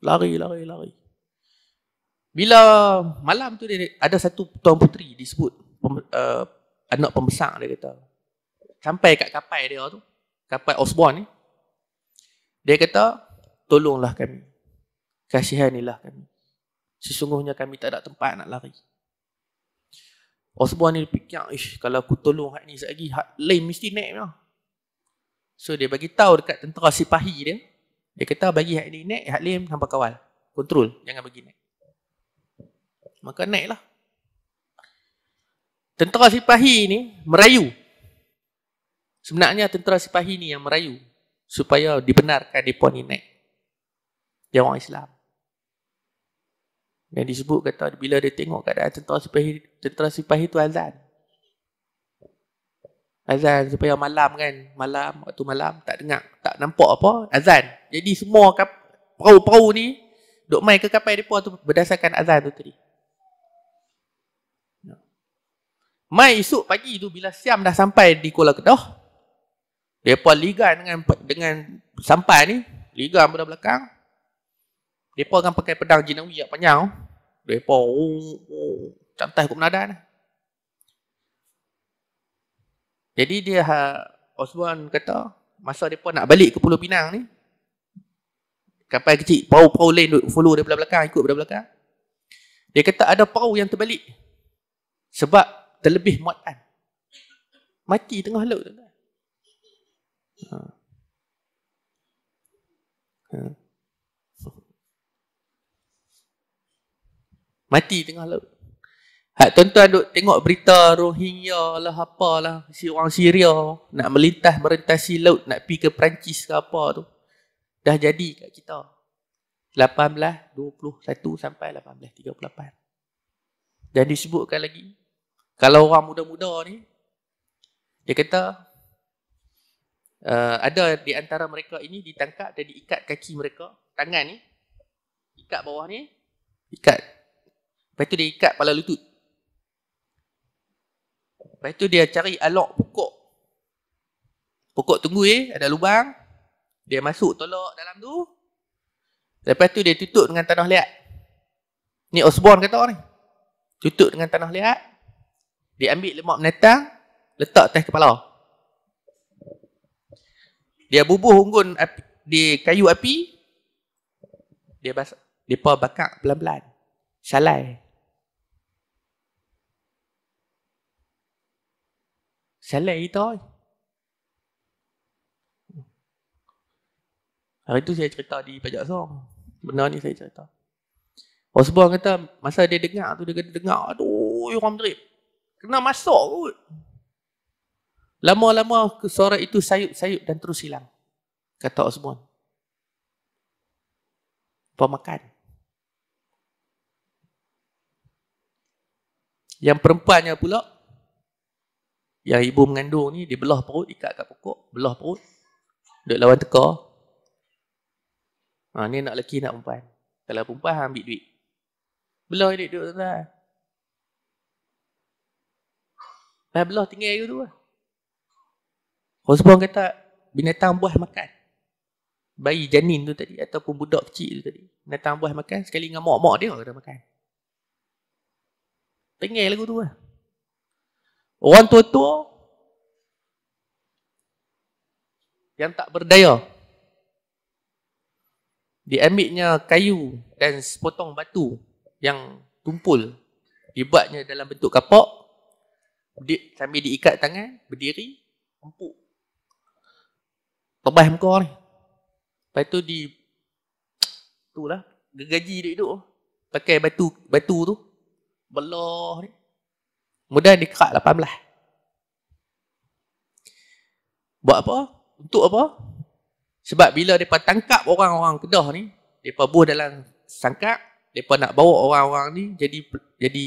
Lari. Bila malam tu dia ada satu tuan puteri disebut anak pembesar dia kata. Sampai kat kapai dia tu, kapai Osborne ni. Dia kata, tolonglah kami. Kasihanilah kami. Sesungguhnya kami tak ada tempat nak lari. Osborne ni fikir, kalau aku tolong hak ni lagi, hak lain mesti naik lah. So dia bagi tahu dekat tentera sipahi dia. Dia kata bagi hak ni naik, hak lain hampa kawal. Kontrol, jangan bagi naik. Maka naiklah. Tentera sipahi ni merayu. Sebenarnya tentera sipahi ni yang merayu supaya dibenarkan mereka ni naik. Dia orang Islam. Yang disebut kata bila dia tengok keadaan tentera sipahi tu azan. Azan supaya malam kan. Malam, waktu malam tak dengar. Tak nampak apa. Azan. Jadi semua perahu-perahu ni duk mai ke kapai mereka tu berdasarkan azan tu tadi. Mai esok pagi tu bila Siam dah sampai di Kuala Kedah, mereka ligan dengan sampai ni. Ligan pada belakang. Mereka akan pakai pedang jinawi yang panjang. Mereka cantai hukum nadan. Jadi dia Osborne kata masa mereka nak balik ke Pulau Pinang ni, kapal kecil, perahu-perahu lain follow daripada belakang, ikut daripada belakang. Dia kata ada perahu yang terbalik sebab terlebih muatan. Mati tengah laut. Mati tengah laut. Tuan-tuan duk tengok berita Rohingya lah apalah, si orang Syria nak melintas merentasi laut nak pergi ke Perancis ke apa tu. Dah jadi kat kita. 1821 sampai 1838. Dan disebutkan lagi, kalau orang muda-muda ni dia kata ada di antara mereka ini ditangkap dan diikat kaki mereka, tangan ni ikat, bawah ni ikat. Lepas tu dia ikat kepala lutut. Lepas tu dia cari alok pokok. Pokok tunggui, ada lubang. Dia masuk tolak dalam tu. Lepas tu dia tutup dengan tanah liat. Ni Osborne kata ni. Tutup dengan tanah liat. Dia ambil lemak menatang, letak atas kepala. Dia bubuh unggun api, di kayu api. Dia basah. Dia bakar pelan-pelan. Salai. Salai kita. Hari tu saya cerita di Pajak Song. Benda ni saya cerita. Osborne kata, masa dia dengar tu, dia kata dengar, aduh, orang menderip. Kena masuk kot. Lama-lama suara itu sayup-sayup dan terus hilang. Kata Osborne. Pemakan. Yang perempuannya pula, yang ibu mengandung ni, dia belah perut, ikat kat pokok, belah perut, duduk lawan teka. Ha, ni nak lelaki, nak perempuan. Kalau perempuan, ambil duit. Belah dia duduk tuan-tuan. Nah, belah tinggal itu lah. Osborne kata, binatang buah makan. Bayi janin tu tadi, ataupun budak kecil tu tadi. Binatang buah makan, sekali dengan mak-mak dia dah makan. Tinggal lagu tu lah. Orang tua-tua yang tak berdaya, diambilnya kayu dan sepotong batu yang tumpul, dibuatnya dalam bentuk kapak, sambil diikat tangan, berdiri, empuk. Tebas muka ni. Lepas tu itulah, gergaji duduk-duduk. Pakai batu tu, belah ni. Mudah dikerak 18. Buat apa? Untuk apa? Sebab bila mereka tangkap orang-orang Kedah ni, mereka buah dalam sangkak, mereka nak bawa orang-orang ni jadi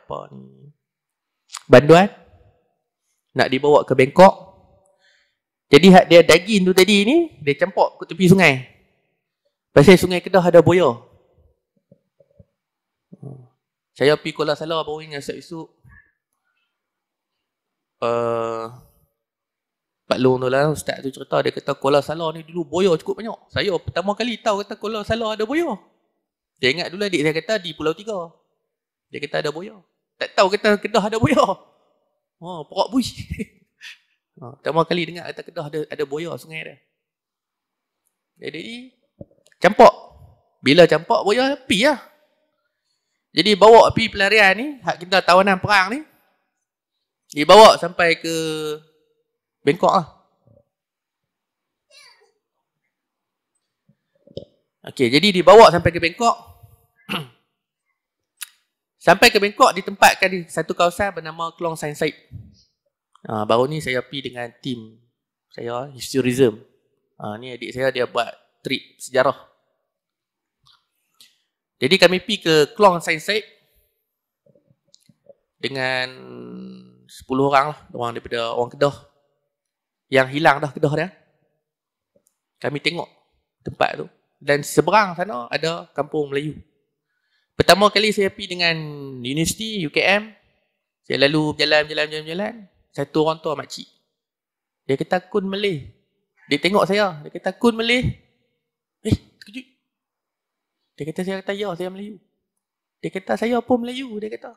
apa ni, banduan, nak dibawa ke Bangkok. Jadi hak dia daging tu tadi ni, dia campur ke tepi sungai. Pasal sungai Kedah ada boya. Saya pergi Kuala Salor baru ingat esok-esok. Pak Long tu lah, ustaz tu cerita, dia kata Kuala Salor ni dulu boya cukup banyak. Saya pertama kali tahu kata Kuala Salor ada boya. Dia ingat dulu adik saya kata di Pulau Tiga. Dia kata ada boya. Tak tahu kata Kedah ada boya. Oh, Perak Bui. Oh, pertama kali dengar kata Kedah ada boya sungai dia. Jadi, campak. Bila campak boya, pi lah. Jadi bawa api pelarian ni, hak kita tawanan perang ni, dibawa sampai ke Bangkok lah. Okey, jadi dibawa sampai ke Bangkok. Sampai ke Bangkok, ditempatkan di satu kawasan bernama Klong Sain Saib. Baru ni saya pergi dengan tim saya, historism. Ni adik saya, dia buat trip sejarah. Jadi kami pergi ke Klong Sain Saib dengan 10 orang lah, orang daripada orang Kedah. Yang hilang dah Kedah dia. Kami tengok tempat tu. Dan seberang sana ada kampung Melayu. Pertama kali saya pergi dengan universiti UKM, saya lalu berjalan. Satu orang tua makcik. Dia kata, "Kun Malay." Dia tengok saya, dia kata, "Kun Malay." Terkejut. Dia kata, ya, saya Melayu. Dia kata, saya pun Melayu. Dia kata,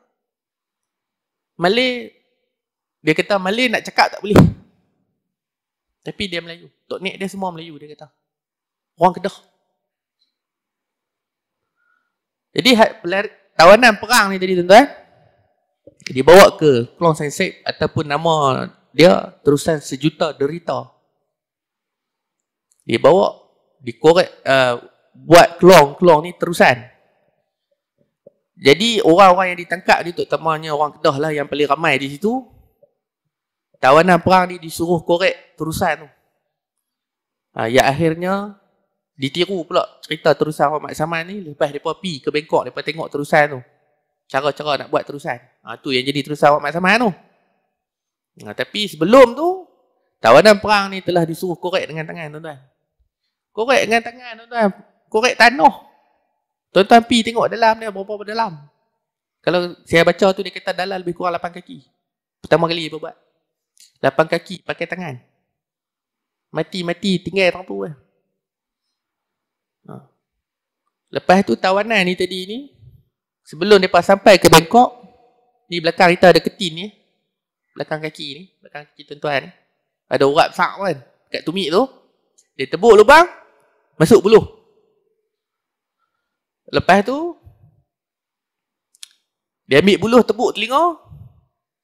Malay nak cakap tak boleh. Tapi dia Melayu. Tok Nek dia semua Melayu, dia kata. Orang Kedah. Jadi, tawanan perang ni tadi, tuan-tuan, dibawa ke Klong Sain Saib ataupun nama dia terusan Sejuta Derita. Dibawa, dikorek, buat kelong-kelong ni terusan. Jadi orang-orang yang ditangkap ni, terutamanya orang Kedah lah yang paling ramai di situ, tawanan perang ni disuruh korek terusan tu. Yang akhirnya ditiru pula cerita terusan orang Mat Saman ni, lepas mereka pergi ke Bangkok, mereka tengok terusan tu. Cara-cara nak buat terusan. Tu yang jadi terusan orang Mat Saman tu. Tapi sebelum tu, tawanan perang ni telah disuruh korek dengan tangan tuan-tuan. Korek dengan tangan tuan-tuan. Korek tanah. Tuan-tuan pergi tengok dalam dia, berapa dalam. Kalau saya baca tu, dia kata dalam lebih kurang 8 kaki. Pertama kali dia buat. 8 kaki pakai tangan. Mati-mati tinggal orang tu lah. Lepas tu tawanan ni tadi ni, sebelum mereka sampai ke Bangkok, ni belakang kita ada ketin ni. Belakang kaki ni, belakang kaki tuan-tuan ni. Ada urat sak kan, kat tumit tu. Dia tebuk lubang, masuk buluh. Lepas tu, dia ambil buluh tebuk telinga,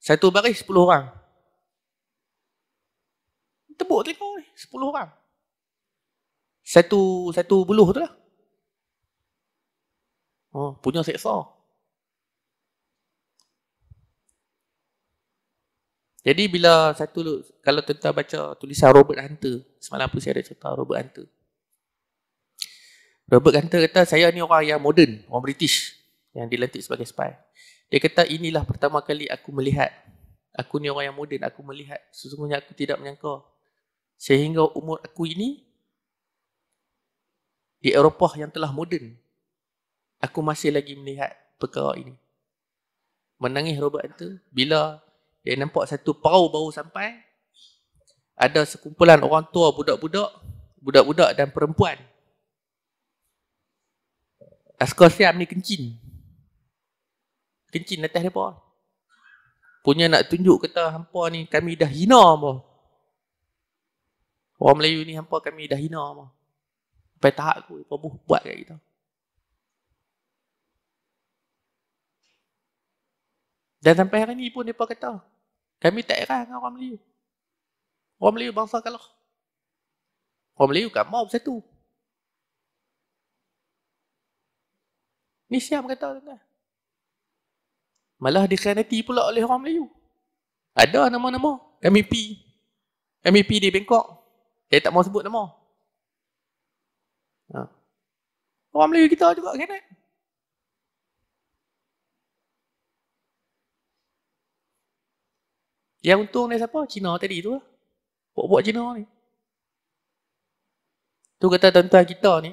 satu baris 10 orang. Tebuk telinga ni, 10 orang. Satu buluh tu lah. Oh, punya seksa. Jadi bila satu, kalau tuan-tuan baca tulisan Robert Hunter, semalam pun saya ada cerita Robert Hunter. Robert Hunter kata, saya ni orang yang moden, orang British yang dilantik sebagai spy. Dia kata, inilah pertama kali aku melihat. Aku ni orang yang moden, aku melihat. Sesungguhnya aku tidak menyangka. Sehingga umur aku ini, di Eropah yang telah moden, aku masih lagi melihat perkara ini. Menangis Robert Hunter bila dia nampak satu perahu baru sampai. Ada sekumpulan orang tua budak-budak dan perempuan. Askar Siam ni kencin. Kencin atas mereka. Punya nak tunjuk kata, hampa ni kami dah hina apa. Orang Melayu ni, hampa kami dah hina apa. Sampai tahap tu, apa buat kat kita. Dan sampai hari ni pun mereka kata, kami tak erah dengan orang Melayu. Orang Melayu bangsa kalah. Orang Melayu kat mau bersatu. Ni Siam kata, tuan-tuan. Malah dikhianati pula oleh orang Melayu. Ada nama-nama. MEP di Bangkok. Saya tak mau sebut nama. Orang Melayu kita juga khianat. Yang untung dia siapa? Cina tadi tu lah. Buat-buat Cina ni. Tu kata tuan-tuan kita ni,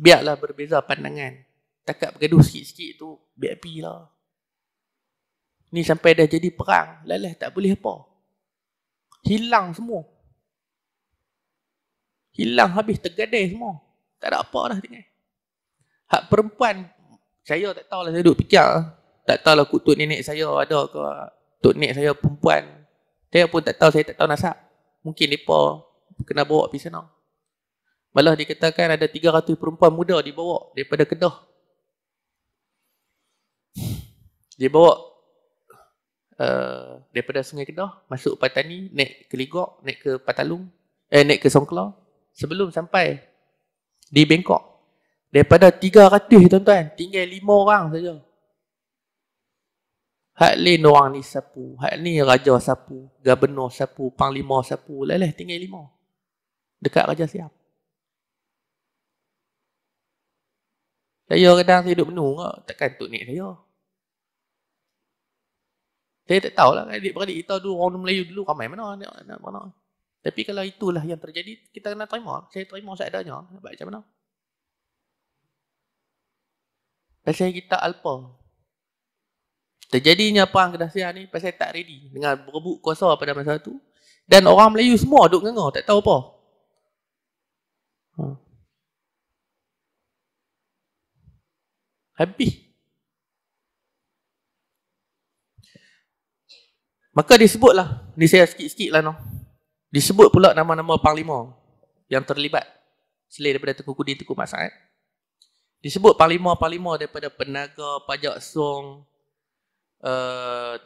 biarlah berbeza pandangan. Takak bergaduh sikit-sikit tu, BAP lah. Ni sampai dah jadi perang, lalai tak boleh apa. Hilang semua. Hilang habis, tergadai semua. Tak ada apa dah tinggal. Hak perempuan, saya tak tahulah, saya duduk fikir. Tak tahulah kutuk nenek saya ada ke, tok nenek saya perempuan. Saya pun tak tahu, saya tak tahu nasab. Mungkin mereka kena bawa pergi sana. Malah dikatakan ada 300 perempuan muda dibawa daripada Kedah. Dia bawa daripada Sungai Kedah masuk Patani, naik ke Ligok, naik ke Patalung, naik ke Songkla sebelum sampai di Bangkok. Daripada 300 tuan-tuan, tinggal 5 orang saja. Hak lain orang ni sapu, hak ni raja sapu, gubernur sapu, panglima sapu, leleh tinggal 5 dekat Raja Siam. Saya kadang saya duduk penuh tak? Takkan tok nek saya. Saya tak tahulah adik-beradik kita dulu, orang Melayu dulu ramai mana nak mana. Tapi kalau itulah yang terjadi, kita kena terima. Saya terima seadanya. Nak buat macam mana? Pasal kita alpa. Terjadinya perang Kedah Siam ni pasal tak ready dengan berebut kuasa pada masa tu. Dan orang Melayu semua duduk nganga, tak tahu apa. Habis. Maka disebutlah, ni saya sikit-sikit lah no. Disebut pula nama-nama panglima yang terlibat selain daripada Tengku Kudin, Tengku Mat Said. Disebut panglima-panglima daripada Penaga, Pajak Song,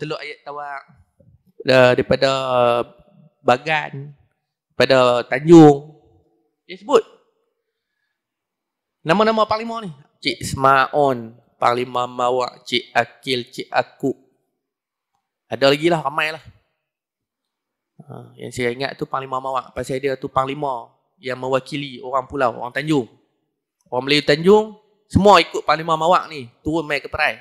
Teluk Ayat Tawak, daripada Bagan, daripada Tanjung. Disebut nama-nama panglima ni. Cik Smaon, Panglima Mawa, Cik Akil, Cik Aku. Ada lagi lah, ramai lah. Yang saya ingat tu Panglima Mawa. Pasal dia tu Panglima yang mewakili orang pulau, orang Tanjung. Orang Melayu Tanjung, semua ikut Panglima Mawa ni. Turun main ke perai.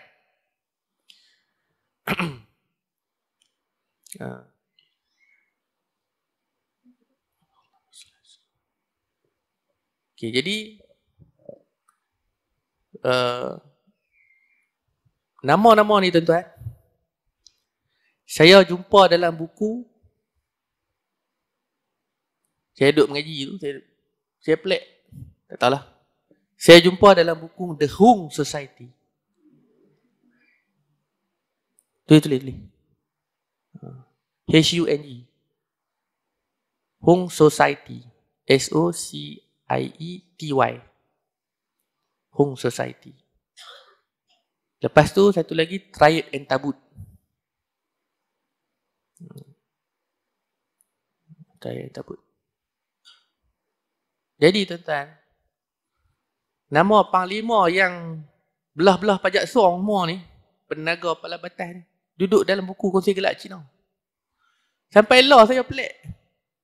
Okay, jadi nama-nama ni tuan-tuan, saya jumpa dalam buku. Saya duduk mengaji tu, saya pelik, tak tahulah. Saya jumpa dalam buku The Hung Society. Tulis. H-U-N-E. Hung Society. S-O-C-I-E-T-Y. Hung Society. Lepas tu satu lagi Triad and Tabut. Triad and Tabut. Jadi tuan-tuan, nama panglima yang belah-belah pajak sorang semua ni, penaga kepala batas ni, duduk dalam buku Kongsi Gelap Cina. Sampai lah saya pelik.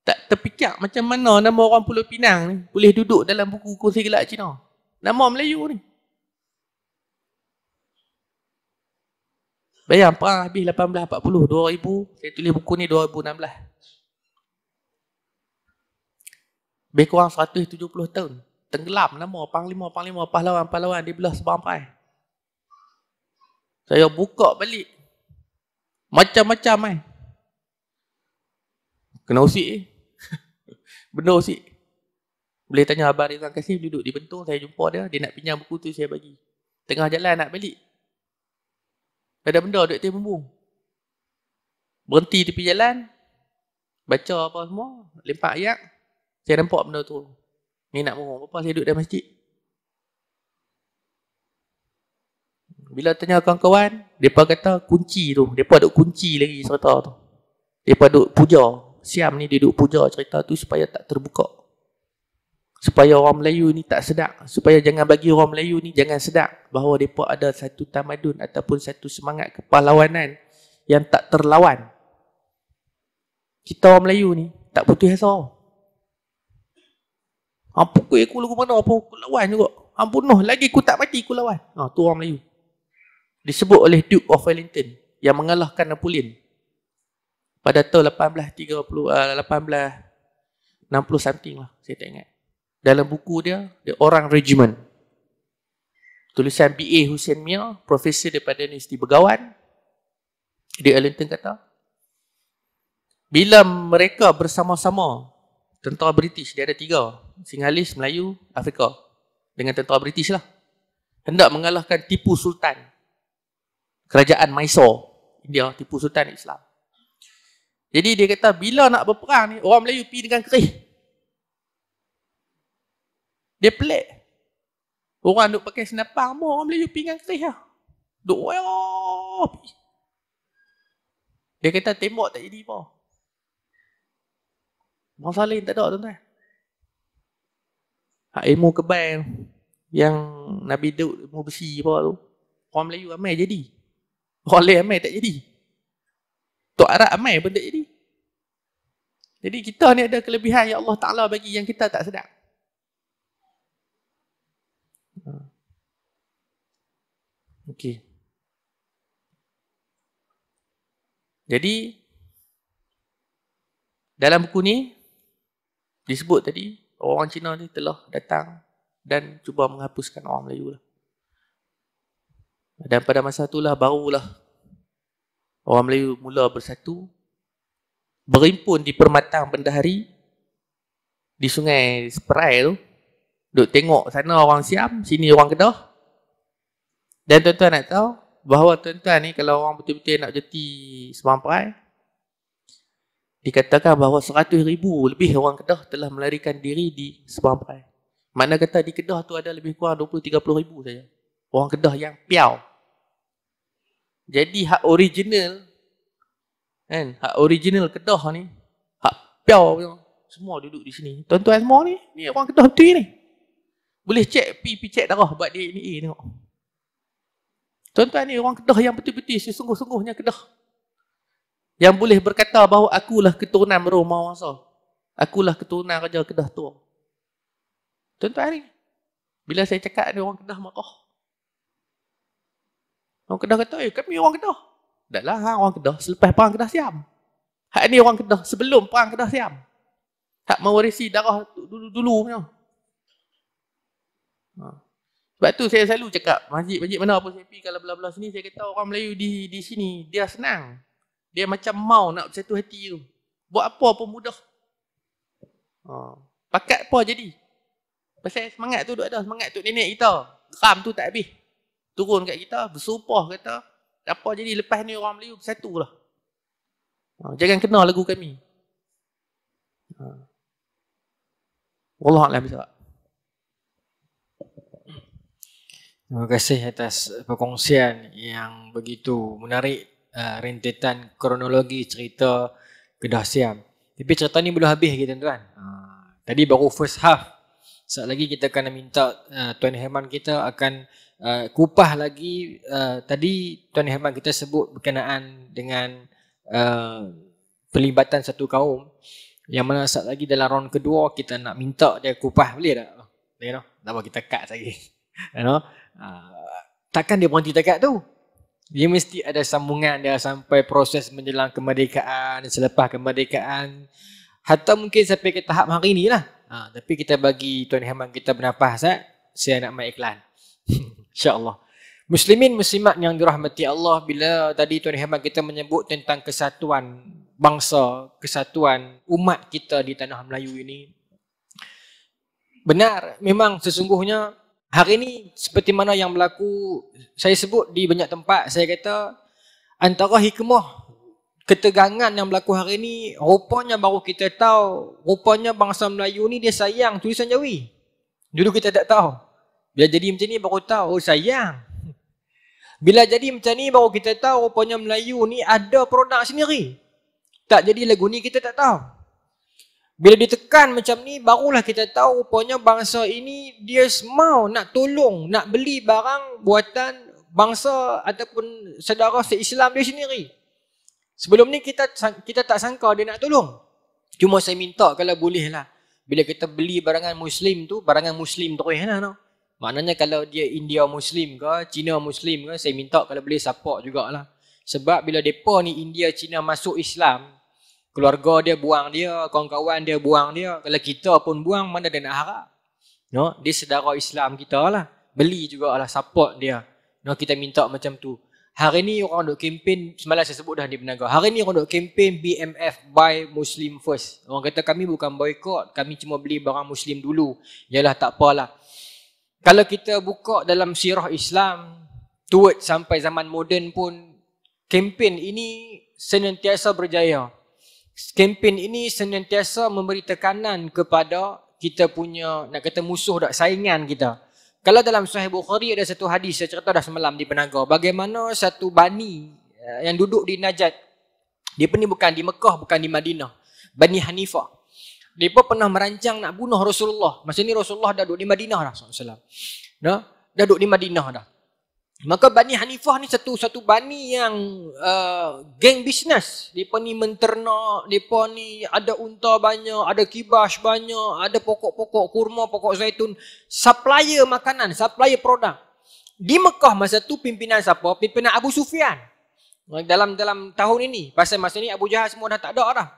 Tak terfikir macam mana nama orang Pulau Pinang ni boleh duduk dalam buku Kongsi Gelap Cina. Nama Melayu ni. Bayang perang habis 1840, 2000, saya tulis buku ni 2016. Lebih kurang 170 tahun. Tenggelam nama panglima-panglima, pahlawan-pahlawan di belah sebangkai. Saya buka balik. Macam-macam kan. Kena usik je. Benda usik. Boleh tanya abang Rizwan Kasih, duduk di Bentong. Saya jumpa dia. Dia nak pinjam buku tu, saya bagi. Tengah jalan nak balik. Ada benda duduk atas bumbung. Berhenti tepi jalan. Baca apa semua. Lempak ayak. Saya nampak benda tu. Ni nak murung. Lepas saya duduk dalam masjid. Bila tanya kawan-kawan, mereka kata kunci tu. Mereka duduk kunci lagi cerita tu. Mereka duduk puja. Siam ni dia duduk puja cerita tu supaya tak terbuka. Supaya orang Melayu ni tak sedar. Supaya jangan bagi orang Melayu ni jangan sedar bahawa mereka ada satu tamadun ataupun satu semangat kepahlawanan yang tak terlawan. Kita orang Melayu ni tak putus asa. Hang pukul aku lagu mana apa, aku lawan juga. Hang bunuh lagi, aku tak mati, aku lawan. Tu orang Melayu. Disebut oleh Duke of Wellington yang mengalahkan Napoleon pada tahun 1860 something lah, saya tak ingat. Dalam buku dia, The Orang Regiment. Tulisan B.A. Hussein Mia, profesor daripada Universiti Begawan. Duke Wellington kata, bila mereka bersama-sama tentera British, dia ada tiga. Singalis, Melayu, Afrika. Dengan tentera British lah. Hendak mengalahkan Tipu Sultan. Kerajaan Mysore. India, Tipu Sultan Islam. Jadi dia kata, bila nak berperang ni, orang Melayu pergi dengan kerih. Dia pelik. Orang duk pakai senapang, orang Melayu pergi dengan kerih lah. Duk wayah. Dia kata, tembok tak jadi apa. Masalah lain tak ada tuan-tuan. Ilmu kebal yang Nabi Daud, ilmu besi apa tu, orang Melayu amai jadi. Orang lain amai tak jadi. Tok Arab amai pun tak jadi. Jadi kita ni ada kelebihan yang Allah Ta'ala bagi yang kita tak sedar. Okey. Jadi dalam buku ni disebut tadi orang Cina ni telah datang dan cuba menghapuskan orang Melayu lah. Dan pada masa itulah barulah orang Melayu mula bersatu, berimpun di Permatang Bendahari, di sungai Seperai tu. Duk tengok sana orang Siam, sini orang Kedah. Dan tuan-tuan nak tahu bahawa tuan-tuan ni kalau orang betul-betul nak jeti Semang Perai, dikatakan bahawa 100,000 lebih orang Kedah telah melarikan diri di Semang Perai. Makna kata di Kedah tu ada lebih kurang 20-30,000 saja. Orang Kedah yang piau. Jadi hak original, kan? Hak original Kedah ni, hak piau semua duduk di sini. Tuan-tuan semua ni, ni orang Kedah betul ni. Boleh cek, pergi cek darah buat DNA tengok. Tuan-tuan ni orang Kedah yang betul-betul sesungguh-sungguhnya Kedah. Yang boleh berkata bahawa akulah keturunan Meru Mawasa. Akulah keturunan Raja Kedah Tua. Tuan-tuan ni, bila saya cakap ni orang Kedah marah. Orang Kedah kata, kami orang Kedah. Taklah, orang Kedah selepas Perang Kedah Siam. Hak ni orang Kedah sebelum Perang Kedah Siam. Hak mewarisi darah dulu-dulu punya. Sebab tu saya selalu cakap, masjid-masjid mana pun saya pergi, kalau belah-belah sini, saya kata orang Melayu di sini, dia senang. Dia macam mau nak bersatu hati tu. Buat apa pun mudah. Pakat apa jadi. Pasal semangat tu duk ada, semangat tu nenek kita. Geram tu tak habis. Turun kat kita, bersumpah kata, apa jadi lepas ni orang Melayu bersatu lah. Jangan kena lagu kami. Wallahualam bisawab. Terima kasih atas perkongsian yang begitu menarik, rentetan kronologi cerita Kedah Siam. Tapi cerita ni belum habis lagi tuan-tuan. Tadi baru first half. Sekejap lagi kita akan minta Tuan Herman kita akan kupah lagi. Tadi Tuan Herman kita sebut berkenaan dengan pelibatan satu kaum. Yang mana sekejap lagi dalam round kedua kita nak minta dia kupah. Boleh tak? Boleh tak? Tak apa, kita cut lagi. Takkan dia berhenti dekat tu. Dia mesti ada sambungan dia sampai proses menjelang kemerdekaan, selepas kemerdekaan, hatta mungkin sampai ke tahap hari ni lah. Tapi kita bagi Tuan Herman kita bernafas. Saya nak main iklan. InsyaAllah. Muslimin muslimat yang dirahmati Allah, bila tadi Tuan Herman kita menyebut tentang kesatuan bangsa, kesatuan umat kita di tanah Melayu ini, benar, memang sesungguhnya hari ini seperti mana yang berlaku, saya sebut di banyak tempat, saya kata antara hikmah ketegangan yang berlaku hari ini, rupanya baru kita tahu, rupanya bangsa Melayu ni dia sayang tulisan Jawi. Dulu kita tak tahu. Bila jadi macam ni baru tahu, oh sayang. Bila jadi macam ni baru kita tahu, rupanya Melayu ni ada produk sendiri. Tak jadi lagu ni kita tak tahu. Bila ditekan macam ni, barulah kita tahu rupanya bangsa ini dia mau nak tolong, nak beli barang buatan bangsa ataupun saudara se-Islam dia sendiri. Sebelum ni kita tak sangka dia nak tolong. Cuma saya minta kalau boleh lah, bila kita beli barangan Muslim tu, barangan Muslim terus lah. No? Maknanya kalau dia India Muslim ke, China Muslim ke, saya minta kalau boleh support jugalah. Sebab bila mereka ni India, China masuk Islam, keluarga dia buang dia, kawan-kawan dia buang dia. Kalau kita pun buang, mana dia nak harap? No? Dia saudara Islam kita lah. Beli juga lah, support dia. No? Kita minta macam tu. Hari ni orang duk kempen, semalam saya sebut dah di Penaga. Hari ni orang duk kempen BMF, Buy Muslim First. Orang kata kami bukan boycott, kami cuma beli barang Muslim dulu. Yalah tak apalah. Kalau kita buka dalam sirah Islam, tuat sampai zaman moden pun, kempen ini senantiasa berjaya. Kempen ini senantiasa memberi tekanan kepada kita punya, nak kata musuh dan saingan kita. Kalau dalam Sahih Bukhari ada satu hadis, saya cerita dah semalam di Penaga. Bagaimana satu bani yang duduk di Najat. Dia pun ni bukan di Mekah, bukan di Madinah. Bani Hanifah. Dia pun pernah merancang nak bunuh Rasulullah. Masa ni Rasulullah dah duduk di Madinah dah. Dah duduk di Madinah dah. Maka Bani Hanifah ni satu bani yang geng bisnes. Mereka ni menternak, mereka ni ada unta banyak, ada kibash banyak, ada pokok-pokok kurma, pokok zaitun. Supplier makanan, supplier produk. Di Mekah masa tu pimpinan siapa? Pimpinan Abu Sufyan. Dalam tahun ini. Pasal masa ni Abu Jahal semua dah tak ada dah.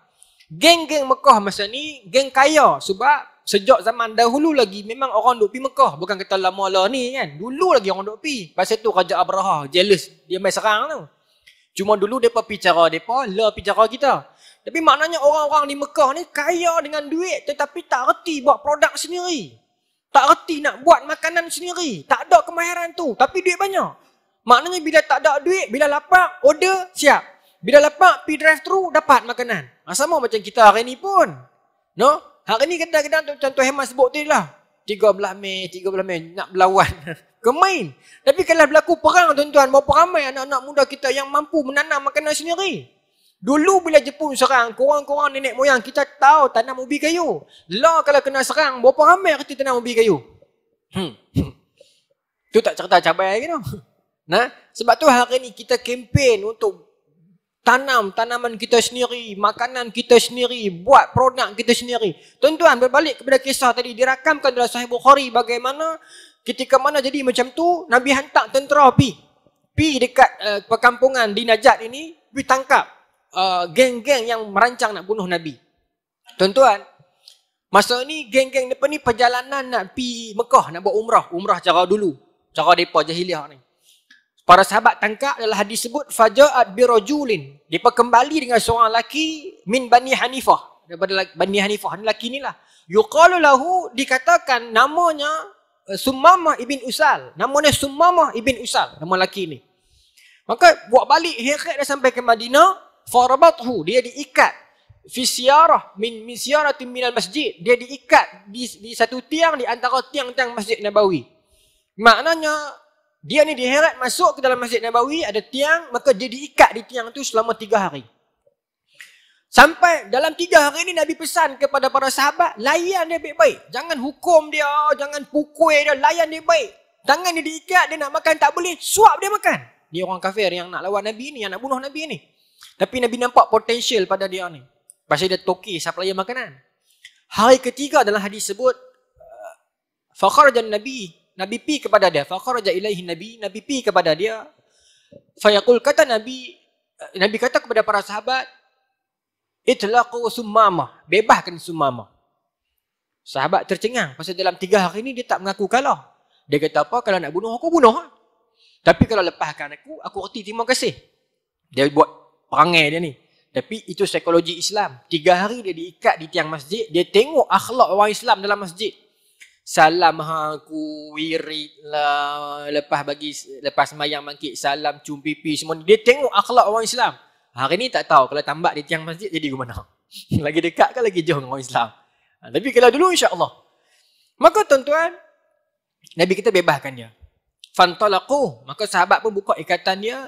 Geng-geng Mekah masa ni, geng kaya. Sebab sejak zaman dahulu lagi memang orang duk pi Mekah. Bukan kata lama lah ni kan. Dulu lagi orang duk pi. Pasal tu Raja Abraha jealous. Dia main serang tu. Cuma dulu mereka pi cara mereka, lah pi cara kita. Tapi maknanya orang-orang di Mekah ni kaya dengan duit tetapi tak reti buat produk sendiri. Tak reti nak buat makanan sendiri. Tak ada kemahiran tu. Tapi duit banyak. Maknanya bila tak ada duit, bila lapar, order siap. Bila lapar, pi drive-thru dapat makanan. Sama macam kita hari ni pun. No? Hari ni kadang-kadang tuan-tuan Herman sebut tu lah. 13 Mei, nak berlawan. Kemain. Tapi kalau berlaku perang tuan-tuan, berapa ramai anak-anak muda kita yang mampu menanam makanan sendiri. Dulu bila Jepun serang, korang-korang nenek moyang kita tahu tanam ubi kayu. Lah kalau kena serang, berapa ramai yang kerti tanam ubi kayu? Tu tak cerita cabai lagi tu. Nah, sebab tu hari ni kita kempen untuk tanam tanaman kita sendiri, makanan kita sendiri, buat produk kita sendiri. Tuan-tuan, berbalik kepada kisah tadi, dirakamkan dalam Sahih Bukhari bagaimana ketika mana jadi macam tu, Nabi hantar tentera pi dekat perkampungan di Najat ini, pi tangkap geng-geng yang merancang nak bunuh Nabi. Tuan-tuan, masa ni geng-geng depa ni perjalanan nak pi Mekah, nak buat umrah. Umrah cara dulu, cara depa jahiliah ni. Para sahabat tangkap dalam hadis sebut faja'at birajulin. Depa kembali dengan seorang lelaki min Bani Hanifah. Daripada Bani Hanifah ni lelaki nilah. Yuqalu lahu, dikatakan namanya Sumamah ibn Usal. Namanya Sumamah ibn Usal, nama lelaki ni. Maka buat balik heret dia sampai ke Madinah, farabathu, dia diikat fi siyarah min siyaratin minal masjid. Dia diikat di satu tiang di antara tiang-tiang Masjid Nabawi. Maknanya dia ni diheret masuk ke dalam Masjid Nabawi, ada tiang, maka dia diikat di tiang tu selama 3 hari. Sampai dalam 3 hari ni Nabi pesan kepada para sahabat, layan dia baik-baik. Jangan hukum dia, jangan pukul dia, layan dia baik. Tangan dia diikat, dia nak makan tak boleh, suap dia makan. Dia orang kafir yang nak lawan Nabi ni, yang nak bunuh Nabi ni. Tapi Nabi nampak potensial pada dia ni. Pasal dia toki supplier makanan. Hari ketiga dalam hadis sebut, fakharajan Nabi, Nabi pi kepada dia, faqaraja ilaihi Nabi, Nabi pi kepada dia. Fayaqul, kata Nabi kata kepada para sahabat, itlaqu Sumamah, bebaskan Sumamah. Sahabat tercengang pasal dalam 3 hari ni dia tak mengaku kalah. Dia kata apa, kalau nak bunuh aku bunuh lah. Tapi kalau lepaskan aku erti terima kasih. Dia buat perangai dia ni. Tapi itu psikologi Islam. 3 hari dia diikat di tiang masjid, dia tengok akhlak orang Islam dalam masjid. Salam aku, wirid lah, lepas mayang bangkit, salam, cium pipi, semua. Dia tengok akhlak orang Islam. Hari ni tak tahu kalau tambak di tiang masjid jadi ke mana. Lagi dekat ke lagi jauh dengan orang Islam. Tapi kalau dulu insya-Allah. Maka tuan-tuan, Nabi kita bebaskan dia. Fantalaqu, maka sahabat pun buka ikatan dia.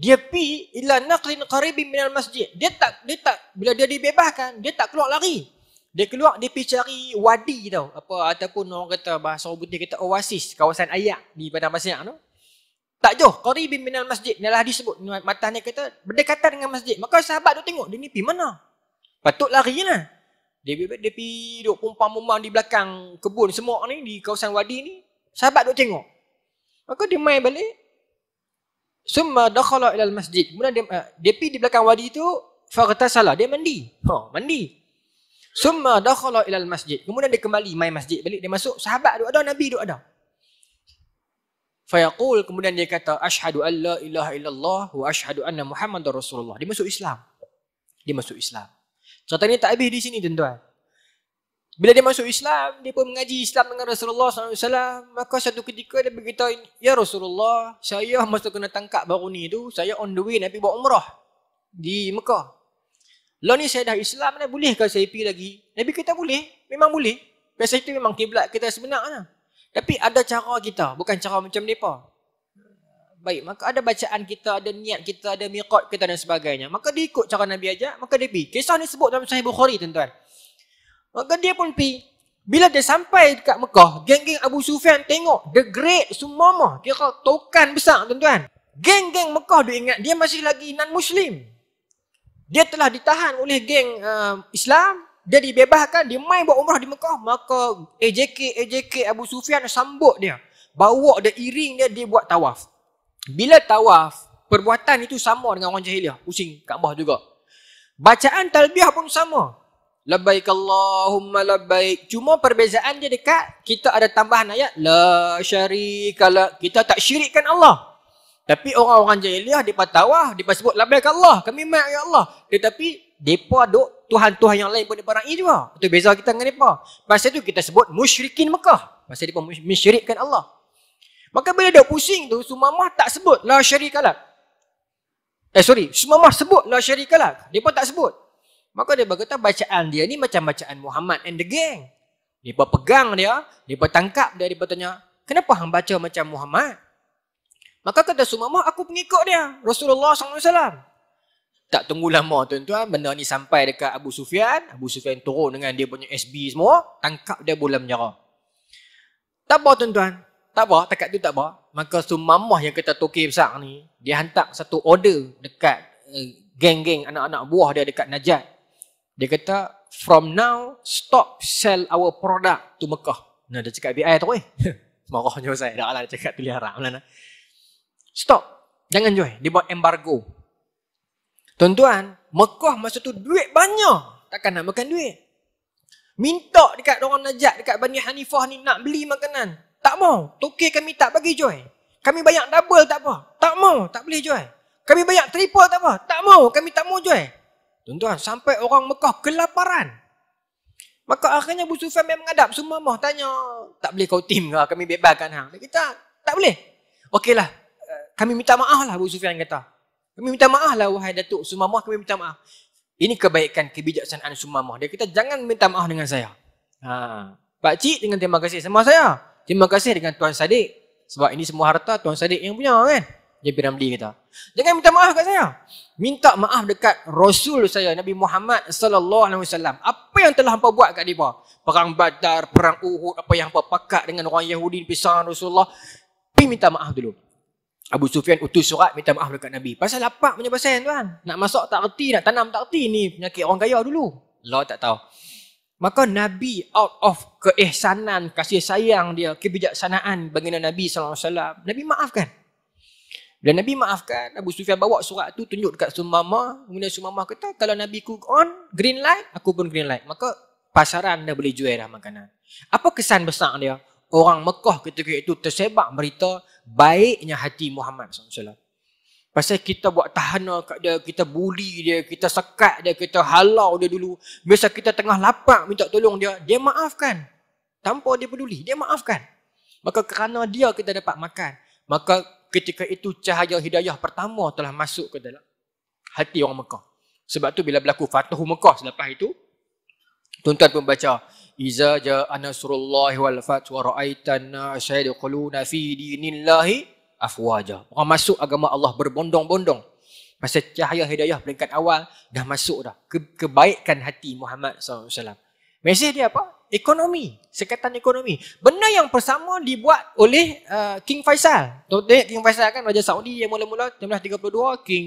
Dia pi ila naqrin qaribin minal masjid. Dia tak bila dia dibebaskan, dia tak keluar lari. Dia keluar, dia pergi cari wadi tau. Apa, ataupun orang kata, bahasa orang putih kata oasis, kawasan ayak di Padang Pasir tu. Tak jauh, qaribin minal masjid. Inilah disebut, matahnya kata, berdekatan dengan masjid. Maka sahabat tu tengok, dia ni pergi mana? Patut lari lah. Dia pergi duduk pumpang-pumpang di belakang kebun semua ni, di kawasan wadi ni. Sahabat duduk tengok. Maka dia main balik. Summa dakhala ilal masjid. Kemudian dia pergi di belakang wadi tu, faghtasalah, dia mandi. Mandi. Summa dakhala ilal masjid. Kemudian dia kembali main masjid balik, dia masuk, sahabat duk ada, Nabi duk ada. Fayaqul, kemudian dia kata asyhadu an la ilaha illallah wa asyhadu anna Muhammadar Rasulullah. Dia masuk Islam. Dia masuk Islam. Cerita ni tak habis di sini tuan-tuan. Bila dia masuk Islam, dia pun mengaji Islam dengan Rasulullah SAW. Maka satu ketika dia beritahu, ya Rasulullah, saya masa kena tangkap baru ni tu, saya on the way Nabi buat umrah di Mekah. Lah ni saya dah Islam, bolehkah saya pergi lagi? Nabi kata boleh, memang boleh. Pasal itu memang kiblat kita sebenarnya. Tapi ada cara kita, bukan cara macam mereka. Baik, maka ada bacaan kita, ada niat kita, ada miqat kita dan sebagainya. Maka dia ikut cara Nabi ajak, maka dia pergi. Kisah ni sebut dalam Sahih Bukhari tuan-tuan. Maka dia pun pergi. Bila dia sampai dekat Mekah, geng-geng Abu Sufyan tengok, the great Sumamah, kira tokan besar tuan-tuan. Geng-geng Mekah dia ingat dia masih lagi non-Muslim. Dia telah ditahan oleh geng Islam, dia dibebaskan, dia main buat umrah di Mekah. Maka AJK Abu Sufyan sambut dia. Bawa dia, iring dia, dia buat tawaf. Bila tawaf, perbuatan itu sama dengan orang jahiliah. Pusing Kaabah juga. Bacaan talbiyah pun sama. Labbaik Allahumma labbaik. Cuma perbezaan dia dekat, kita ada tambahan ayat. La syarika la. Kita tak syirikkan Allah. Tapi orang-orang jahiliah, mereka tawah, mereka sebut labbaik Allah, kami maaf ya Allah. Tetapi, mereka duk Tuhan-Tuhan yang lain pun mereka ra'i juga. Itu beza kita dengan mereka. Pasal itu kita sebut musyrikin Mekah. Pasal mereka mensyirikkan Allah. Maka bila dia pusing tu, Sumamah tak sebut la syarikalah. Sumamah sebut la syarikalah. Mereka tak sebut. Maka dia berkata bacaan dia ni macam bacaan Muhammad and the gang. Mereka pegang dia, mereka tangkap dia, mereka tanya, kenapa hang baca macam Muhammad? Maka kata Sumamah, aku pengikut dia, Rasulullah SAW. Tak tunggu lama tuan-tuan, benda ni sampai dekat Abu Sufyan. Abu Sufyan turun dengan dia punya SB semua, tangkap dia, bola menjara. Tak apa tuan-tuan, tak apa, takat tu tak apa. Maka Sumamah yang kita toki besar ni, dia hantar satu order dekat geng-geng anak-anak buah dia dekat Najat. Dia kata, from now, stop sell our product to Mekah. Nah, dia cakap BI tu weh. Marahnya saya, dah lah dia cakap pilih haram lah. Stop, jangan jual. Dia buat embargo. Tuan-tuan, Mekah masa tu duit banyak. Takkan nak makan duit. Minta dekat orang Najat, dekat Bani Hanifah ni nak beli makanan. Tak mau. Tokeh kami tak bagi jual. Kami bayar double tak apa. Tak mau. Tak boleh jual. Kami bayar triple tak apa. Tak mau. Kami tak mau jual. Tuan-tuan, sampai orang Mekah kelaparan. Maka akhirnya Abu Sufyan mengadap. Sumamah tanya, tak boleh kau tim ke? Kami bebalkan hang. Kita tak boleh. Okeylah. Kami minta maaf lah, Abu Sufyan kata. Kami minta maaf lah, wahai Datuk Sumamah. Kami minta maaf. Ini kebaikan, kebijaksanaan Sumamah. Dia kata, jangan minta maaf dengan saya. Ha. Pak Cik dengan terima kasih sama saya. Terima kasih dengan Tuan Sadiq. Sebab ini semua harta Tuan Sadiq yang punya kan. Dia Piramli kata. Jangan minta maaf kat saya. Minta maaf dekat Rasul saya, Nabi Muhammad SAW. Apa yang telah hampa buat kat mereka? Perang Badar, Perang Uhud, apa yang hampa pakat dengan orang Yahudi, pisang Rasulullah. Pergi minta maaf dulu. Abu Sufyan utus surat minta maaf dekat Nabi. Pasal lapar punya pasal tuan. Nak masak tak reti, nak tanam tak reti. Ni penyakit orang kaya dulu. Allah tak tahu. Maka Nabi out of keihsanan, kasih sayang dia, kebijaksanaan baginda Nabi SAW. Nabi maafkan. Bila Nabi maafkan, Abu Sufyan bawa surat tu tunjuk dekat Sumamah. Kemudian Sumamah kata, kalau Nabi ku on, green light, aku pun green light. Maka pasaran dah boleh jual dah makanan. Apa kesan besar dia? Orang Mekah ketika itu tersebar berita baiknya hati Muhammad SAW. Pasal kita buat tahana kat dia, kita bully dia, kita sekat dia, kita halau dia dulu. Biasa kita tengah lapar minta tolong dia, dia maafkan. Tanpa dia peduli, dia maafkan. Maka kerana dia kita dapat makan. Maka ketika itu cahaya hidayah pertama telah masuk ke dalam hati orang Mekah. Sebab tu bila berlaku Fathu Mekah selepas itu, tuan-tuan pembaca, iza jaa nasrullahi wal fath wa ra'aitan nas yadkhuluna fi dinillahi afwaja. Orang masuk agama Allah berbondong-bondong. Pasal cahaya hidayah peringkat awal dah masuk dah. Kebaikan hati Muhammad sallallahu alaihi wasallam. Mesej dia apa? Ekonomi, sekatan ekonomi. Benda yang bersama dibuat oleh King Faisal. Tuan-tuan, King Faisal kan raja Saudi yang mula-mula 1932, King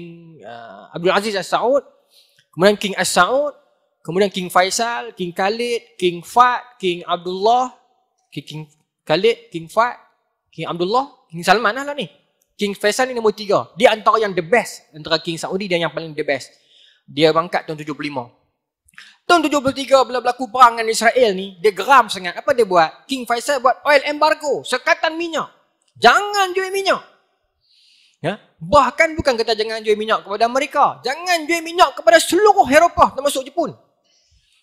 Abdul Aziz As-Saud, kemudian King As-Saud, kemudian King Faisal, King Khalid, King Fahd, King Abdullah, King Khalid, King Fahd, King Abdullah, King Salman lah ni. King Faisal ni nombor 3. Dia antara yang the best. Antara King Saudi dia yang paling the best. Dia bangkat tahun 75. Tahun 73 bila berlaku perang dengan Israel ni, dia geram sangat. Apa dia buat? King Faisal buat oil embargo, sekatan minyak. Jangan jual minyak. Ya? Bahkan bukan kata jangan jual minyak kepada Amerika. Jangan jual minyak kepada seluruh Eropah termasuk Jepun.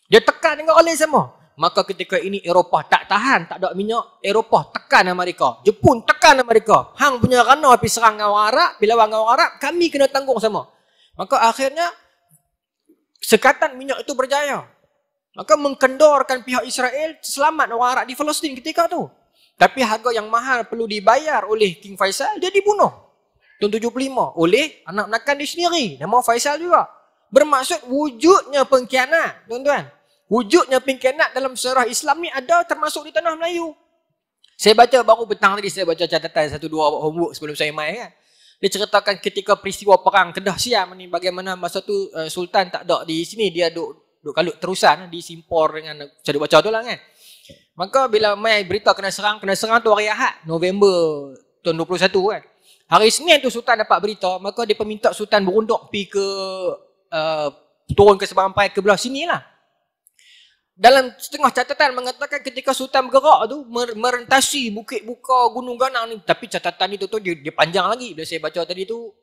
Dia tekan dengan orang lain sama. Maka ketika ini Eropah tak tahan, tak ada minyak. Eropah tekan Amerika. Jepun tekan Amerika. Hang punya rana pergi serang dengan orang Arab. Bila lawan dengan orang Arab, kami kena tanggung sama. Maka akhirnya, sekatan minyak itu berjaya. Maka mengkendorkan pihak Israel, selamat orang Arab di Palestin ketika tu. Tapi harga yang mahal perlu dibayar oleh King Faisal, dia dibunuh. Tahun 75 oleh anak menakan dia sendiri. Nama Faisal juga. Bermaksud wujudnya pengkhianat, tuan-tuan. Wujudnya pengkhianat dalam sejarah Islam ni ada termasuk di tanah Melayu. Saya baca baru petang tadi, saya baca catatan 1-2 homework sebelum saya main kan. Dia ceritakan ketika peristiwa perang Kedah Siam ni bagaimana masa tu Sultan tak ada di sini. Dia duduk kalut terusan di Simpor dengan saya baca tu lah kan. Maka bila main berita kena serang tu hari Ahad, November tahun 21 kan. Hari Senin tu Sultan dapat berita, maka dia minta Sultan berundak pergi ke turun ke Sebampai ke belah sini lah. Dalam setengah catatan mengatakan ketika Sultan bergerak tu, merentasi bukit buka, gunung ganang ni. Tapi catatan itu tu dia panjang lagi. Bila saya baca tadi tu,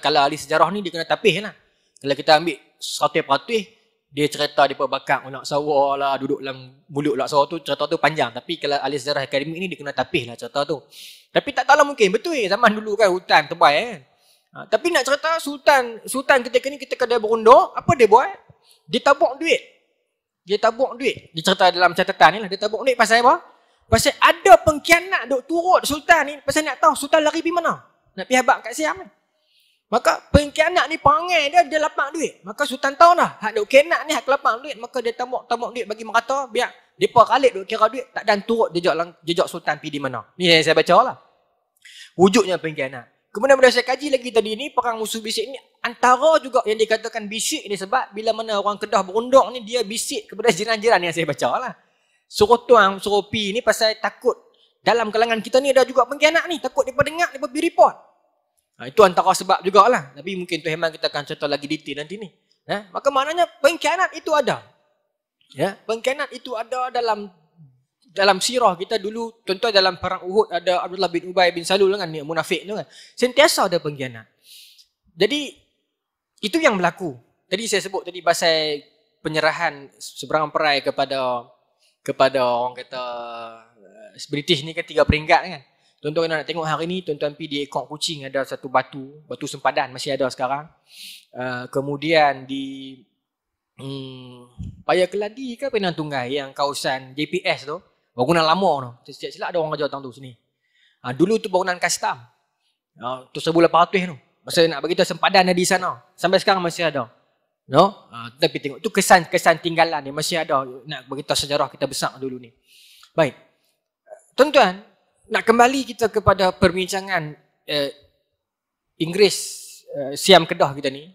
kalau ahli sejarah ni dia kena tapih lah. Kalau kita ambil 100%, dia cerita dia bakar ulak sawah lah, duduk dalam mulut ulak sawah tu, cerita tu panjang. Tapi kalau ahli sejarah akademik ni, dia kena tapih lah cerita tu. Tapi tak tahulah mungkin, betul zaman dulu kan hutan tebal kan. Tapi nak cerita Sultan ketika ni, ketika dia berunduk, apa dia buat? Dia tabung duit. Dia tabung duit. Dia cerita dalam catatan ni lah. Dia tabung duit pasal apa? Pasal ada pengkhianat duk turut Sultan ni. Pasal nak tahu Sultan lari pergi mana. Nak pergi habak kat Siam ni. Maka pengkhianat ni perangai dia lapang duit. Maka Sultan tahu dah. Hak duk khianat ni hak lapang duit. Maka dia tabung duit bagi merata. Biar Mereka Khalid duk kira duit, tak dan turut jejak Sultan pergi di mana. Ni yang saya baca lah. Wujudnya pengkhianat. Kemudian bila saya kaji lagi tadi ni, perang musuh bisik ni, antara juga yang dikatakan bisik ni sebab bila mana orang Kedah berundang ni, dia bisik kepada jiran-jiran yang saya baca lah. Suruh tuang, suruh pi ni pasal takut. Dalam kalangan kita ni ada juga pengkhianat ni, takut mereka dengar, mereka pergi report. Itu antara sebab jugalah. Tapi mungkin Tuan Herman kita akan cerita lagi detail nanti ni. Maka maknanya pengkhianat itu ada. Ya, pengkhianat itu ada dalam sirah kita dulu, contoh dalam perang Uhud ada Abdullah bin Ubay bin Salul kan, munafik tu kan. Sentiasa ada pengkhianat. Jadi itu yang berlaku. Tadi saya sebut tadi pasal penyerahan seberang perai kepada orang kata British ni kan 3 peringkat kan. Tuan-tuan nak tengok hari ni, tuan-tuan pergi di Ekor Kucing ada satu batu sempadan masih ada sekarang. Kemudian di Paya Keladi ke Penang Tunggai yang kawasan JPS tu. Bangunan lama tu. Setiap silap ada orang kerja tang tu sini. Dulu tu bangunan custom. Tu 1800 tu. Masa nak bagi tahu sempadan ada di sana. Sampai sekarang masih ada. No? Tapi tengok tu kesan-kesan tinggalan dia masih ada. Nak bagi tahu sejarah kita besar dulu ni. Baik. Tuan-tuan, nak kembali kita kepada perbincangan Inggeris Siam Kedah kita ni.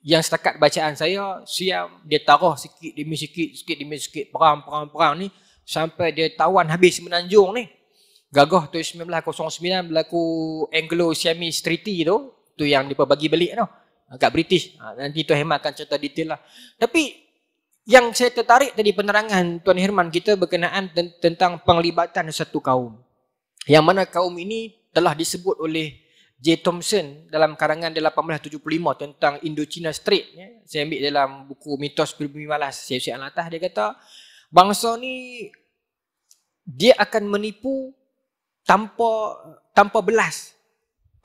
Yang setakat bacaan saya, Siam dia taruh sikit demi sikit, perang ni sampai dia tawan habis Semenanjung ni. Gagah tu 1909 berlaku Anglo-Siamese Treaty tu, tu yang depa bagi balik tu kat British. Nanti Tuan Herman akan cerita detail lah. Tapi yang saya tertarik tadi penerangan Tuan Herman kita berkenaan tentang penglibatan satu kaum. Yang mana kaum ini telah disebut oleh J Thomson dalam karangan dia 1875 tentang Indochina Strait. Saya ambil dalam buku Mitos Pribumi Malas, Syekh Al-Atah, dia kata bangsa ni dia akan menipu tanpa belas.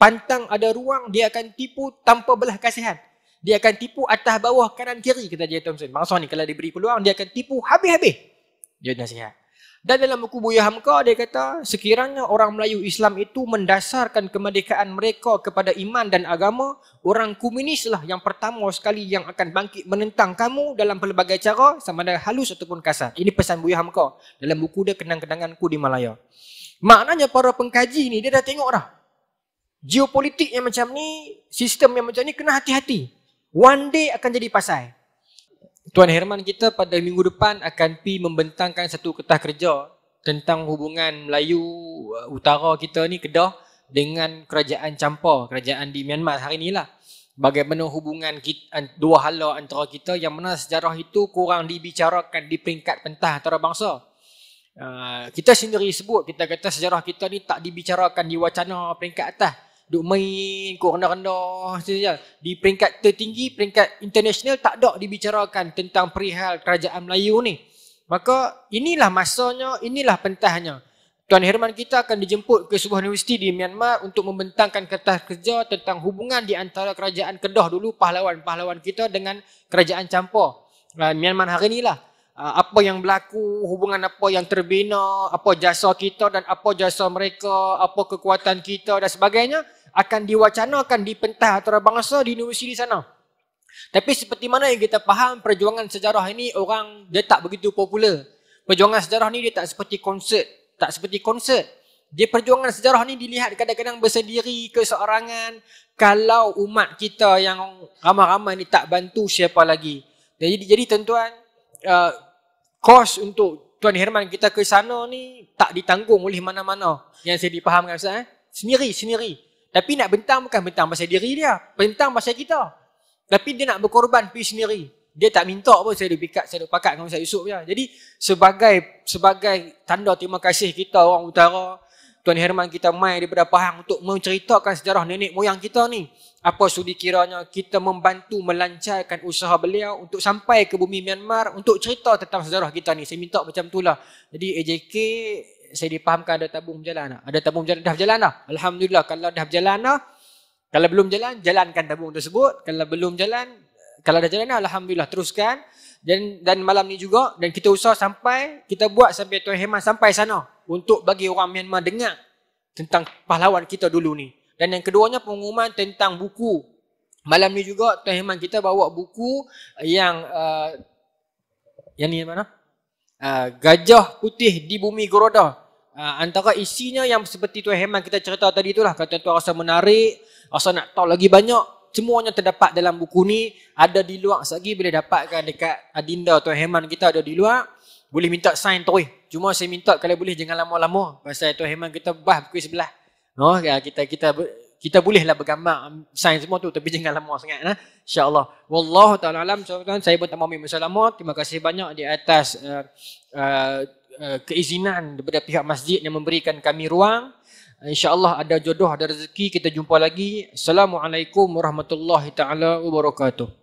Pantang ada ruang, dia akan tipu tanpa belas kasihan. Dia akan tipu atas bawah kanan kiri, kata J Thomson. Bangsa ni kalau diberi peluang dia akan tipu habis-habis. Dia nasihat. Dan dalam buku Buya Hamka, dia kata, sekiranya orang Melayu Islam itu mendasarkan kemerdekaan mereka kepada iman dan agama, orang komunislah yang pertama sekali yang akan bangkit menentang kamu dalam pelbagai cara, sama ada halus ataupun kasar. Ini pesan Buya Hamka dalam buku dia Kenang-kenanganku di Malaya. Maknanya para pengkaji ni, dia dah tengok dah. Geopolitik yang macam ni, sistem yang macam ni, kena hati-hati. One day akan jadi pasal. Tuan Herman kita pada minggu depan akan pergi membentangkan satu kertas kerja tentang hubungan Melayu utara kita ni, Kedah, dengan kerajaan campur, kerajaan di Myanmar hari ni lah. Bagaimana hubungan kita, dua hala antara kita yang mana sejarah itu kurang dibicarakan di peringkat pentas antarabangsa. Kita sendiri sebut, kita kata sejarah kita ni tak dibicarakan di wacana peringkat atas. Duk main, kok rendah-rendah saja. Di peringkat tertinggi, peringkat international tak ada dibicarakan tentang perihal kerajaan Melayu ni. Maka inilah masanya, inilah pentahnya. Tuan Herman kita akan dijemput ke sebuah universiti di Myanmar untuk membentangkan kertas kerja tentang hubungan di antara kerajaan Kedah dulu, pahlawan-pahlawan kita dengan kerajaan campur Myanmar hari ni lah. Apa yang berlaku, hubungan apa yang terbina, apa jasa kita dan apa jasa mereka, apa kekuatan kita dan sebagainya akan diwacanakan di pentas antarabangsa di universiti sana. Tapi seperti mana yang kita faham, perjuangan sejarah ini orang dia tak begitu popular. Perjuangan sejarah ni dia tak seperti konsert, Dia perjuangan sejarah ni dilihat kadang-kadang bersendiri, keseorangan. Kalau umat kita yang ramai-ramai ni tak bantu, siapa lagi? Jadi tuan-tuan, kos untuk Tuan Herman kita ke sana ni tak ditanggung oleh mana-mana yang saya dipahamkan Ustaz. Sendiri. Tapi nak bentang bukan bentang pasal diri dia, bentang pasal kita. Tapi dia nak berkorban pergi sendiri. Dia tak minta pun, saya duk pakat dengan Ustaz Yusuf je. Jadi sebagai tanda terima kasih kita orang utara, Tuan Herman kita mai daripada Pahang untuk menceritakan sejarah nenek moyang kita ni. Apa sudi kiranya kita membantu melancarkan usaha beliau untuk sampai ke bumi Myanmar untuk cerita tentang sejarah kita ni. Saya minta macam itulah. Jadi AJK saya dipahamkan ada tabung berjalan. Dah berjalan dah. Alhamdulillah kalau dah berjalan dah. Kalau belum jalan, jalankan tabung tersebut. Kalau belum jalan, kalau dah jalan dah, Alhamdulillah teruskan. Dan malam ni juga dan kita usaha sampai kita buat sampai Tuan Herman sampai sana. Untuk bagi orang Myanmar dengar tentang pahlawan kita dulu ni. Dan yang keduanya pengumuman tentang buku. Malam ni juga Tuan Herman kita bawa buku yang yang ni mana? gajah putih di bumi Goroda. Antara isinya yang seperti Tuan Herman kita cerita tadi itulah. Kalau tuan-tuan rasa menarik, rasa nak tahu lagi banyak, semuanya terdapat dalam buku ni. Ada di luar lagi, boleh dapatkan dekat adinda Tuan Herman kita ada di luar. Boleh minta sign terus. Cuma saya minta kalau boleh jangan lama-lama. Pasal Tuan Herman kita bah buku sebelah. No, kita bolehlah bergambar sign semua tu. Tapi jangan lama sangat. Nah? InsyaAllah. Wallahu ta'ala alam. Saya pun tak mahu ambil masa lama. Terima kasih banyak di atas keizinan daripada pihak masjid yang memberikan kami ruang. InsyaAllah ada jodoh, ada rezeki, kita jumpa lagi. Assalamualaikum warahmatullahi ta'ala wabarakatuh.